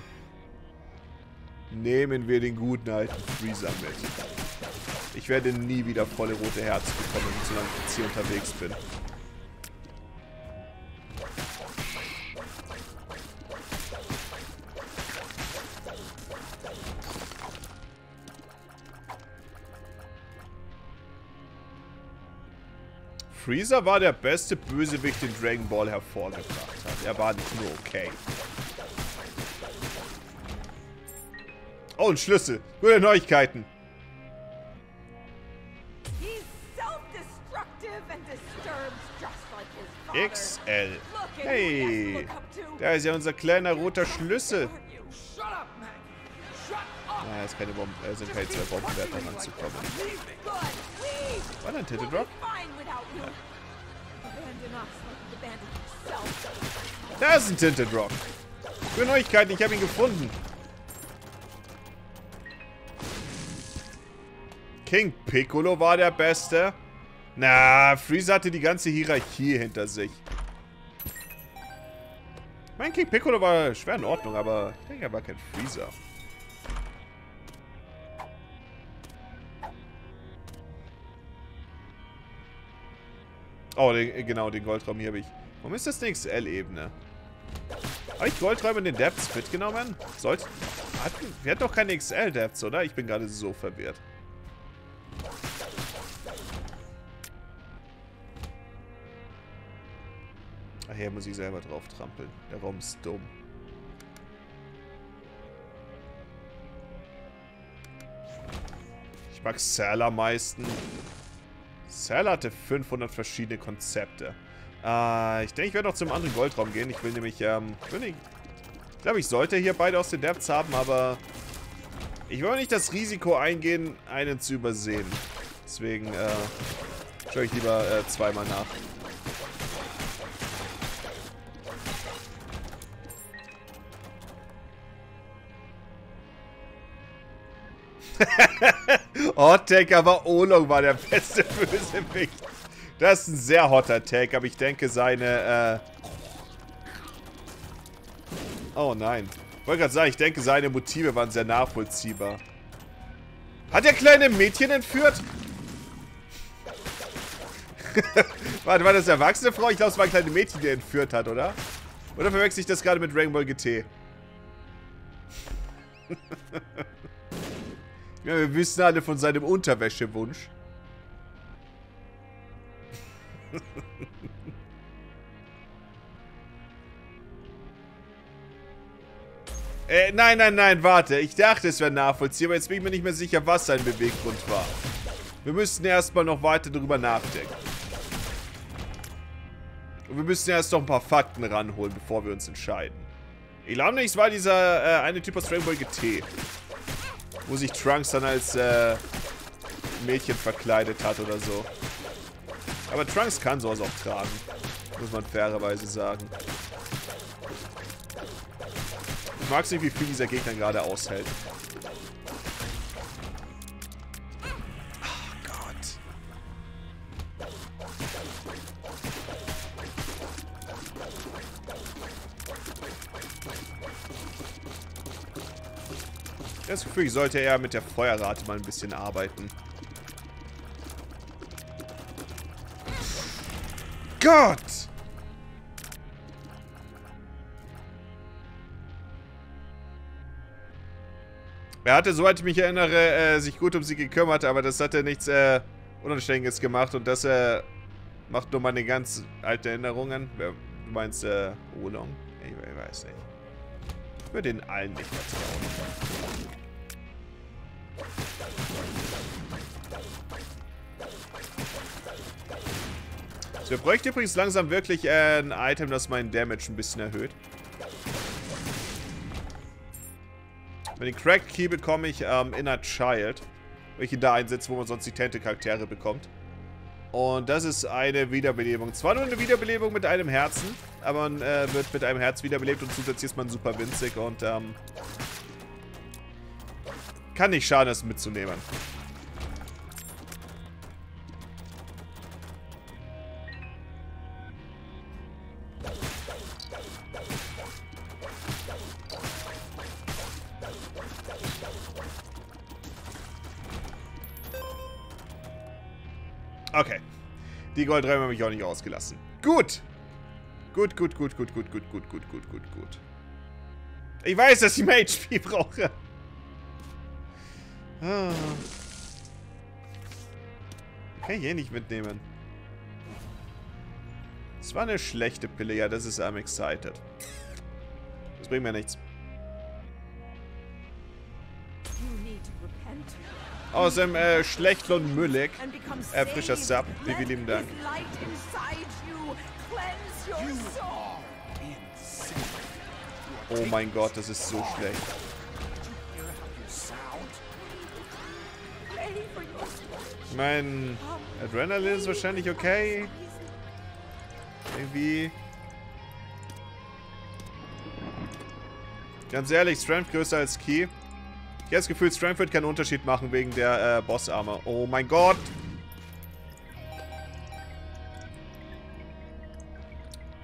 Nehmen wir den guten alten Frieza mit. Ich werde nie wieder volle rote Herzen bekommen, solange ich jetzt hier unterwegs bin. Frieza war der beste Bösewicht, den Dragon Ball hervorgebracht hat. Er war nicht nur okay. Oh, ein Schlüssel. Gute Neuigkeiten. XL. Hey. Da ist ja unser kleiner roter Schlüssel. Ah, es sind keine 2 Bomben wert, um ranzukommen. War da ein Tainted Rock? Da ist ein Tainted Rock. Für Neuigkeiten, ich habe ihn gefunden. King Piccolo war der Beste. Na, Frieza hatte die ganze Hierarchie hinter sich. Mein King Piccolo war schwer in Ordnung, aber ich denke, er war kein Frieza. Oh, genau, den Goldraum hier habe ich. Warum ist das eine XL-Ebene? Habe ich Goldräume in den Depths mitgenommen? Wir hatten doch keine XL-Depths, oder? Ich bin gerade so verwirrt. Ach, hier muss ich selber drauf trampeln. Der Raum ist dumm. Ich mag Cell am meisten. Cell hatte 500 verschiedene Konzepte. Ich denke, ich werde noch zum anderen Goldraum gehen. Ich will nämlich, ich glaube, ich sollte hier beide aus den Depths haben, aber ich will nicht das Risiko eingehen, einen zu übersehen. Deswegen, schaue ich lieber zweimal nach. Hot Take, aber Olong war der beste Bösewicht. Das ist ein sehr hotter Take, aber ich denke seine, oh nein. Ich wollte gerade sagen, ich denke seine Motive waren sehr nachvollziehbar. Hat er kleine Mädchen entführt? Warte, war das eine erwachsene Frau? Ich glaube, es war ein kleines Mädchen, die er entführt hat, oder? Oder verwechsel ich das gerade mit Dragon Ball GT? Ja, wir wissen alle von seinem Unterwäschewunsch. Nein, nein, nein, warte. Ich dachte, es wäre nachvollziehbar. Jetzt bin ich mir nicht mehr sicher, was sein Beweggrund war. Wir müssen erstmal noch weiter darüber nachdenken. Und wir müssen erst noch ein paar Fakten ranholen, bevor wir uns entscheiden. Ich glaube nicht, es war dieser eine Typ aus Dragon Ball GT. wo sich Trunks dann als Mädchen verkleidet hat oder so. Aber Trunks kann sowas auch tragen, muss man fairerweise sagen. Ich mag es nicht, wie viel dieser Gegner gerade aushält. Ach Gott. Das Gefühl, ich sollte eher mit der Feuerrate mal ein bisschen arbeiten. Gott! Er hatte, soweit ich mich erinnere, sich gut um sie gekümmert, aber das hat er nichts Unanständiges gemacht und das macht nur meine ganz alten Erinnerungen. Du meinst Oolong? Ich weiß nicht. Ich würde den allen nicht vertrauen. So, wir bräuchten übrigens langsam wirklich ein Item, das meinen Damage ein bisschen erhöht. Wenn ich den Cracked Key bekomme, ich Inner Child, wenn ich ihn da einsetze, wo man sonst die Tente-Charaktere bekommt. Und das ist eine Wiederbelebung. Zwar nur eine Wiederbelebung mit einem Herzen, aber man wird mit einem Herz wiederbelebt und zusätzlich ist man super winzig und kann nicht schaden, das mitzunehmen. Okay. Die Goldräume habe ich auch nicht ausgelassen. Gut. Gut. Ich weiß, dass ich mehr HP brauche. Ah. Kann ich eh nicht mitnehmen. Das war eine schlechte Pille. Ja, das ist I'm excited. Das bringt mir nichts. Außerdem schlecht und müllig. Frischer Sub. Vielen lieben Dank. Oh mein Gott, das ist so schlecht. Mein Adrenaline ist wahrscheinlich okay. Irgendwie. Ganz ehrlich, Strength größer als Key. Ich habe das Gefühl, Strength wird keinen Unterschied machen wegen der Boss-Arme. Oh mein Gott!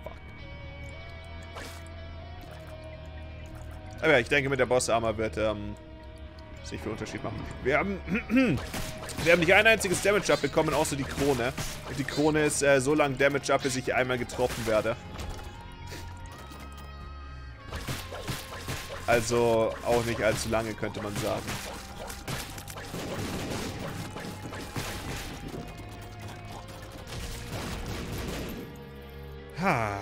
Fuck. Aber ja, ich denke, mit der Boss-Arme wird es nicht viel Unterschied machen. Wir haben nicht ein einziges Damage-Up bekommen, außer die Krone. Und die Krone ist so lang Damage-Up, bis ich einmal getroffen werde. Also auch nicht allzu lange, könnte man sagen. Ha.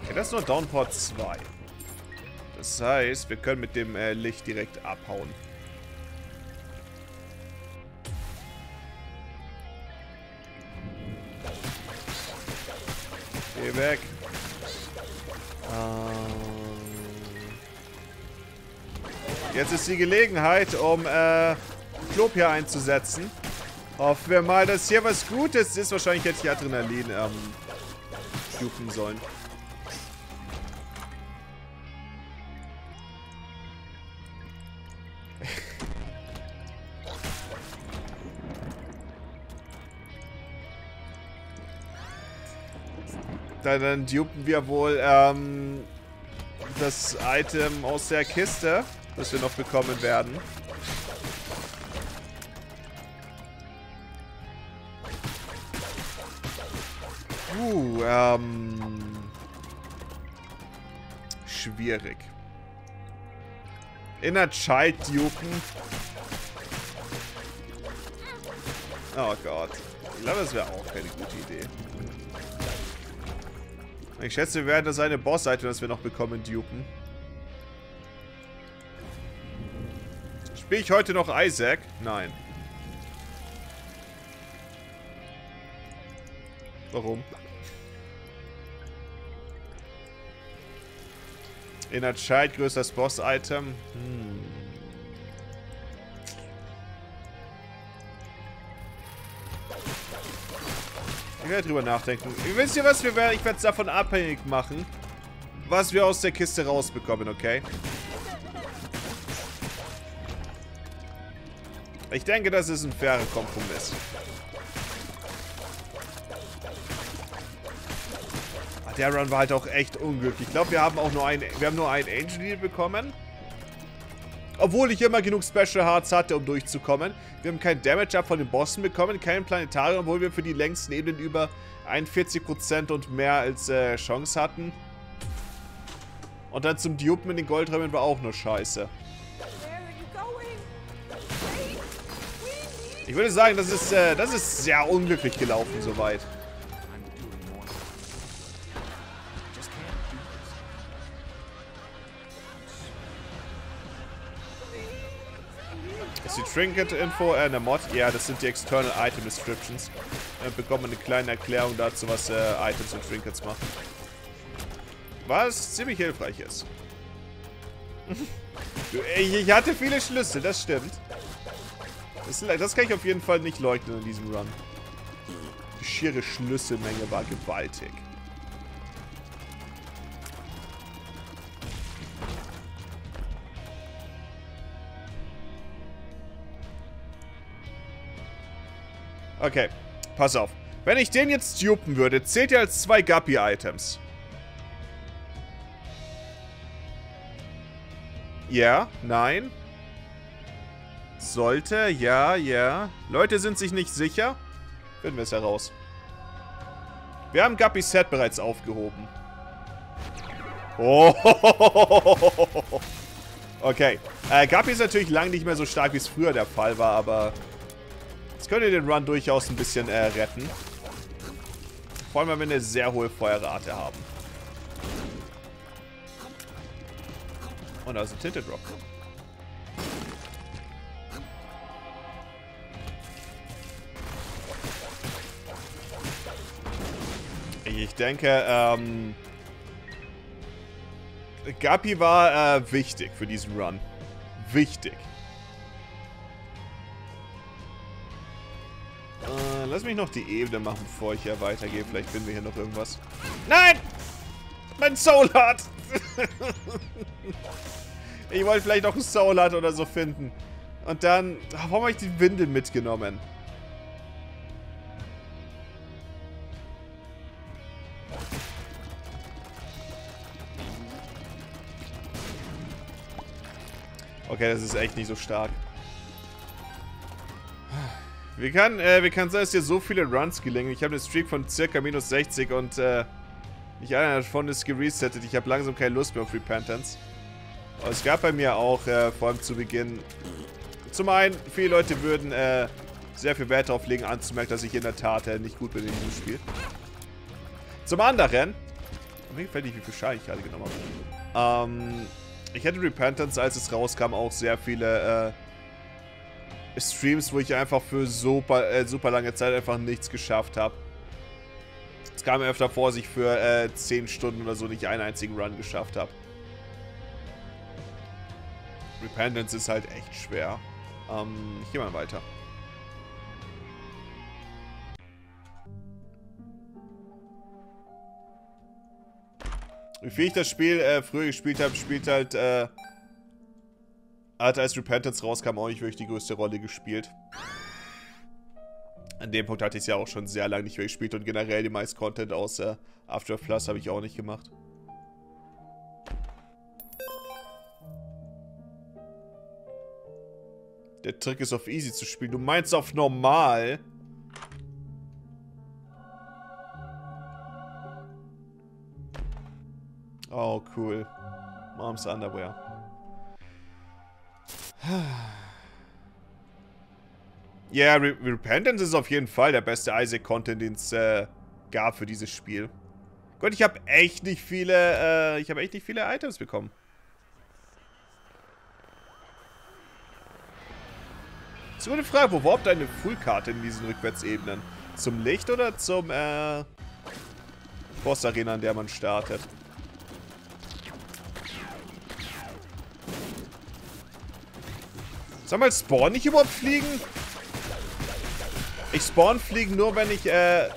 Okay, das ist nur Downport 2. Das heißt, wir können mit dem Licht direkt abhauen. Geh weg. Jetzt ist die Gelegenheit, um Diplopia einzusetzen. Hoffen wir mal, dass hier was Gutes ist. Wahrscheinlich hätte ich Adrenalin stufen sollen. Dann dupen wir wohl das Item aus der Kiste, das wir noch bekommen werden. Schwierig. Inner Child dupen. Oh Gott. Ich glaube, das wäre auch keine gute Idee. Ich schätze, wir werden das eine Boss-Item, das wir noch bekommen, dupen. Spiele ich heute noch Isaac? Nein. Warum? Inner Child, größeres Boss-Item. Ich werde drüber nachdenken. Wisst ihr was? Ich werde es davon abhängig machen, was wir aus der Kiste rausbekommen, okay? Ich denke, das ist ein fairer Kompromiss. Der Run war halt auch echt unglücklich. Ich glaube, wir haben auch nur einen. Wir haben nur einen Angel Deal bekommen. Obwohl ich immer genug Special Hearts hatte, um durchzukommen. Wir haben keinen Damage Up von den Bossen bekommen, keinen Planetarium, obwohl wir für die längsten Ebenen über 41% und mehr als Chance hatten. Und dann zum Dupe mit den Goldräumen war auch nur scheiße. Ich würde sagen, das ist sehr unglücklich gelaufen soweit. Die Trinket-Info, eine Mod, ja, das sind die External Item Descriptions. Bekommt man eine kleine Erklärung dazu, was Items und Trinkets machen. Was ziemlich hilfreich ist. Ich hatte viele Schlüssel, das stimmt. Das kann ich auf jeden Fall nicht leugnen in diesem Run. Die schiere Schlüsselmenge war gewaltig. Okay, pass auf. Wenn ich den jetzt dupen würde, zählt er als 2 Guppy-Items. Ja, nein. Sollte, ja, ja. Leute sind sich nicht sicher. Finden wir es heraus. Wir haben Guppy's Head bereits aufgehoben. Oh. Okay. Guppy ist natürlich lange nicht mehr so stark, wie es früher der Fall war, aber... Das könnte den Run durchaus ein bisschen retten. Vor allem, wenn wir eine sehr hohe Feuerrate haben. Und da ist ein Tainted Rock. Ich denke, Guppy war wichtig für diesen Run. Wichtig. Lass mich noch die Ebene machen, bevor ich hier weitergehe. Vielleicht finden wir hier noch irgendwas. Nein! Mein Soul Heart! Ich wollte vielleicht auch ein Soul Heart oder so finden. Und dann... Warum habe ich die Windel mitgenommen? Okay, das ist echt nicht so stark. Wie kann es dir so viele Runs gelingen? Ich habe eine Streak von circa -60 und nicht einer davon ist geresettet. Ich habe langsam keine Lust mehr auf Repentance. Aber es gab bei mir auch, vor allem zu Beginn, zum einen, viele Leute würden sehr viel Wert darauf legen, anzumerken, dass ich in der Tat nicht gut bin in diesem Spiel. Zum anderen, mir gefällt nicht, wie viel Schaden ich gerade genommen habe. Ich hätte Repentance, als es rauskam, auch sehr viele... Streams, wo ich einfach für super, super lange Zeit einfach nichts geschafft habe. Es kam mir öfter vor, dass ich für 10 Stunden oder so nicht einen einzigen Run geschafft habe. Repentance ist halt echt schwer. Ich gehe mal weiter. Wie viel ich das Spiel früher gespielt habe, spielt halt... als Repentance rauskam, auch nicht wirklich die größte Rolle gespielt. An dem Punkt hatte ich es ja auch schon sehr lange nicht mehr gespielt und generell den meisten Content aus Afterbirth+ habe ich auch nicht gemacht. Der Trick ist auf easy zu spielen. Du meinst auf normal? Oh, cool. Mom's Underwear. Ja, Repentance ist auf jeden Fall der beste Isaac-Content, den es gab für dieses Spiel. Gott, ich habe echt nicht viele, Items bekommen. Das ist eine gute Frage, wo war deine Full-Karte in diesen Rückwärtsebenen? Zum Licht oder zum Boss-Arena, an der man startet? Sag mal, spawn ich überhaupt Fliegen? Ich spawn Fliegen nur, wenn ich,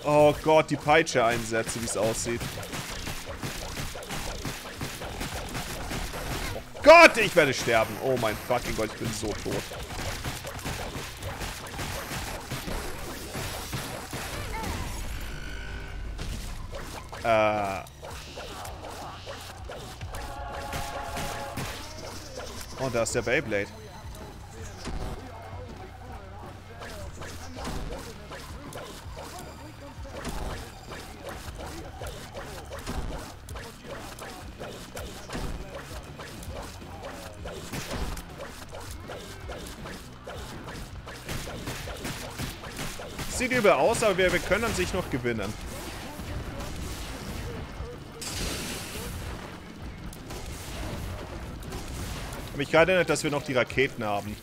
oh Gott, die Peitsche einsetze, wie es aussieht. Oh Gott, ich werde sterben. Oh mein fucking Gott, ich bin so tot. Oh, da ist der Beyblade. Sieht übel aus, aber wir können an sich noch gewinnen. Mich gerade erinnert, dass wir noch die Raketen haben.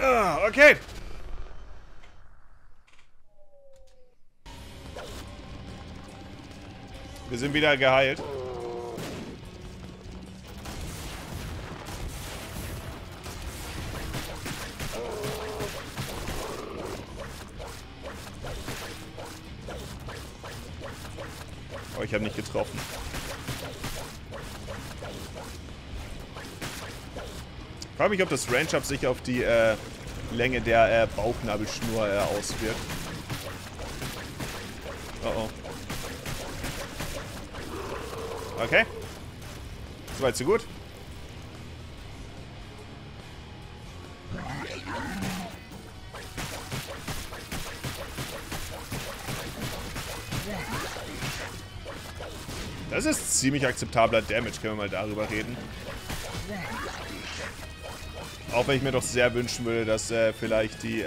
Ah, okay. Wir sind wieder geheilt. Oh, ich habe nicht getroffen. Ich frage mich, ob das Range-Up sich auf die Länge der Bauchnabelschnur auswirkt. Oh oh. Okay. So weit, so gut. Das ist ziemlich akzeptabler Damage, können wir mal darüber reden. Auch wenn ich mir doch sehr wünschen würde, dass vielleicht die,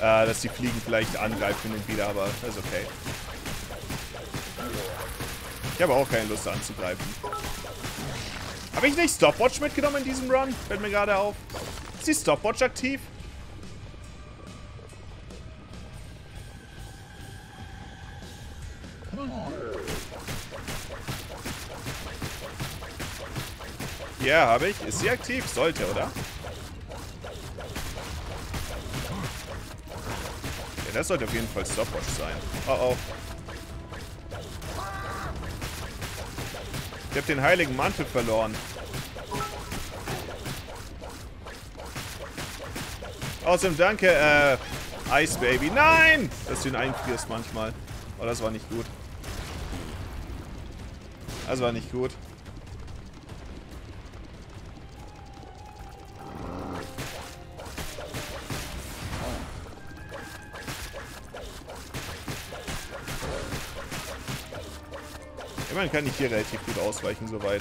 dass die Fliegen vielleicht angreifen und wieder, aber das ist okay. Ich habe auch keine Lust anzugreifen. Habe ich nicht Stopwatch mitgenommen in diesem Run? Fällt mir gerade auf. Ist die Stopwatch aktiv? Ja, habe ich. Ist sie aktiv? Sollte, oder? Ja, das sollte auf jeden Fall Stopwatch sein. Oh, oh. Ich habe den heiligen Mantel verloren. Außerdem danke, Ice Baby. Nein! Dass du ihn einfrierst manchmal. Oh, das war nicht gut. Das war nicht gut. Immerhin kann ich hier relativ gut ausweichen, soweit.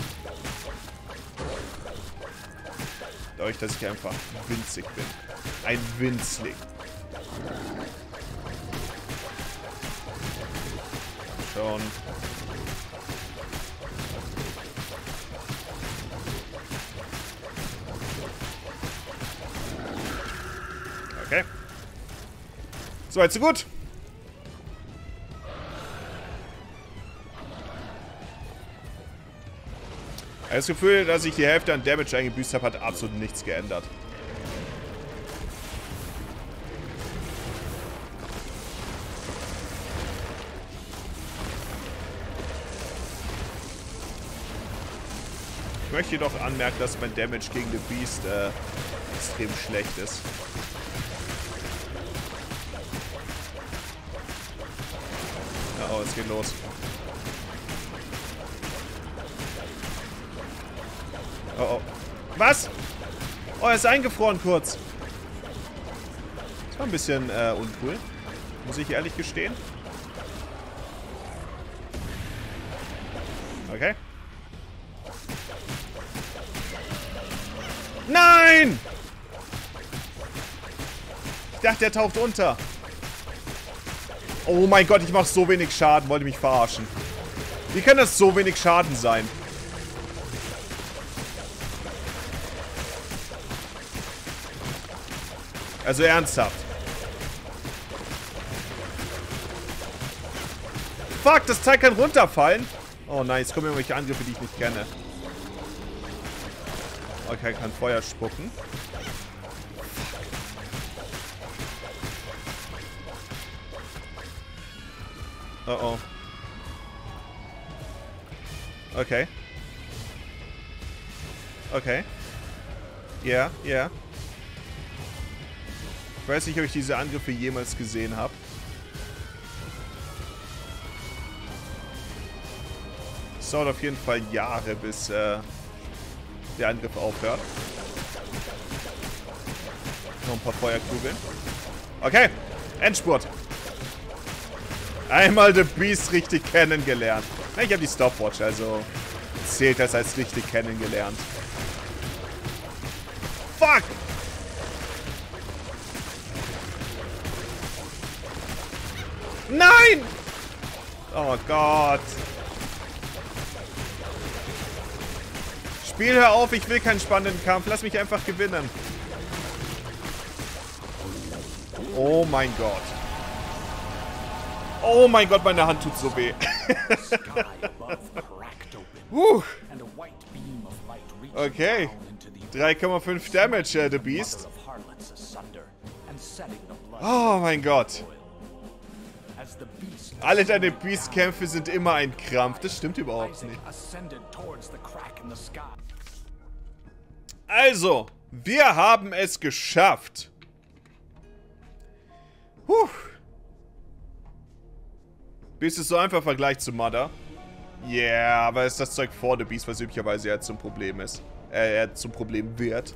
Dadurch, dass ich einfach winzig bin. Ein Winzling. Schon. Okay. Soweit, so gut. Das Gefühl, dass ich die Hälfte an Damage eingebüßt habe, hat absolut nichts geändert. Ich möchte jedoch anmerken, dass mein Damage gegen The Beast extrem schlecht ist. Oh, es geht los. Oh, oh. Was? Oh, er ist eingefroren kurz. Das war ein bisschen uncool. Muss ich ehrlich gestehen. Okay. Nein! Ich dachte, er taucht unter. Oh mein Gott, ich mache so wenig Schaden. Wollte mich verarschen. Wie kann das so wenig Schaden sein? Also ernsthaft. Fuck, das Teil kann runterfallen. Oh nein, jetzt kommen irgendwelche Angriffe, die ich nicht kenne. Okay, er kann Feuer spucken. Oh oh. Okay. Okay. Ja, ja. Ich weiß nicht, ob ich diese Angriffe jemals gesehen habe. Es dauert auf jeden Fall Jahre, bis der Angriff aufhört. Noch ein paar Feuerkugeln. Okay, Endspurt. Einmal The Beast richtig kennengelernt. Ich habe die Stopwatch, also zählt das als richtig kennengelernt. Fuck! Nein! Oh Gott. Spiel, hör auf, ich will keinen spannenden Kampf. Lass mich einfach gewinnen. Oh mein Gott. Oh mein Gott, meine Hand tut so weh. Okay. 3,5 Damage, The Beast. Oh mein Gott. Alle deine Beast-Kämpfe sind immer ein Krampf. Das stimmt überhaupt nicht. Also, wir haben es geschafft. Puh. Beast ist so einfach im Vergleich zu Mother. Yeah, aber ist das Zeug vor The Beast, was üblicherweise ja zum Problem wird.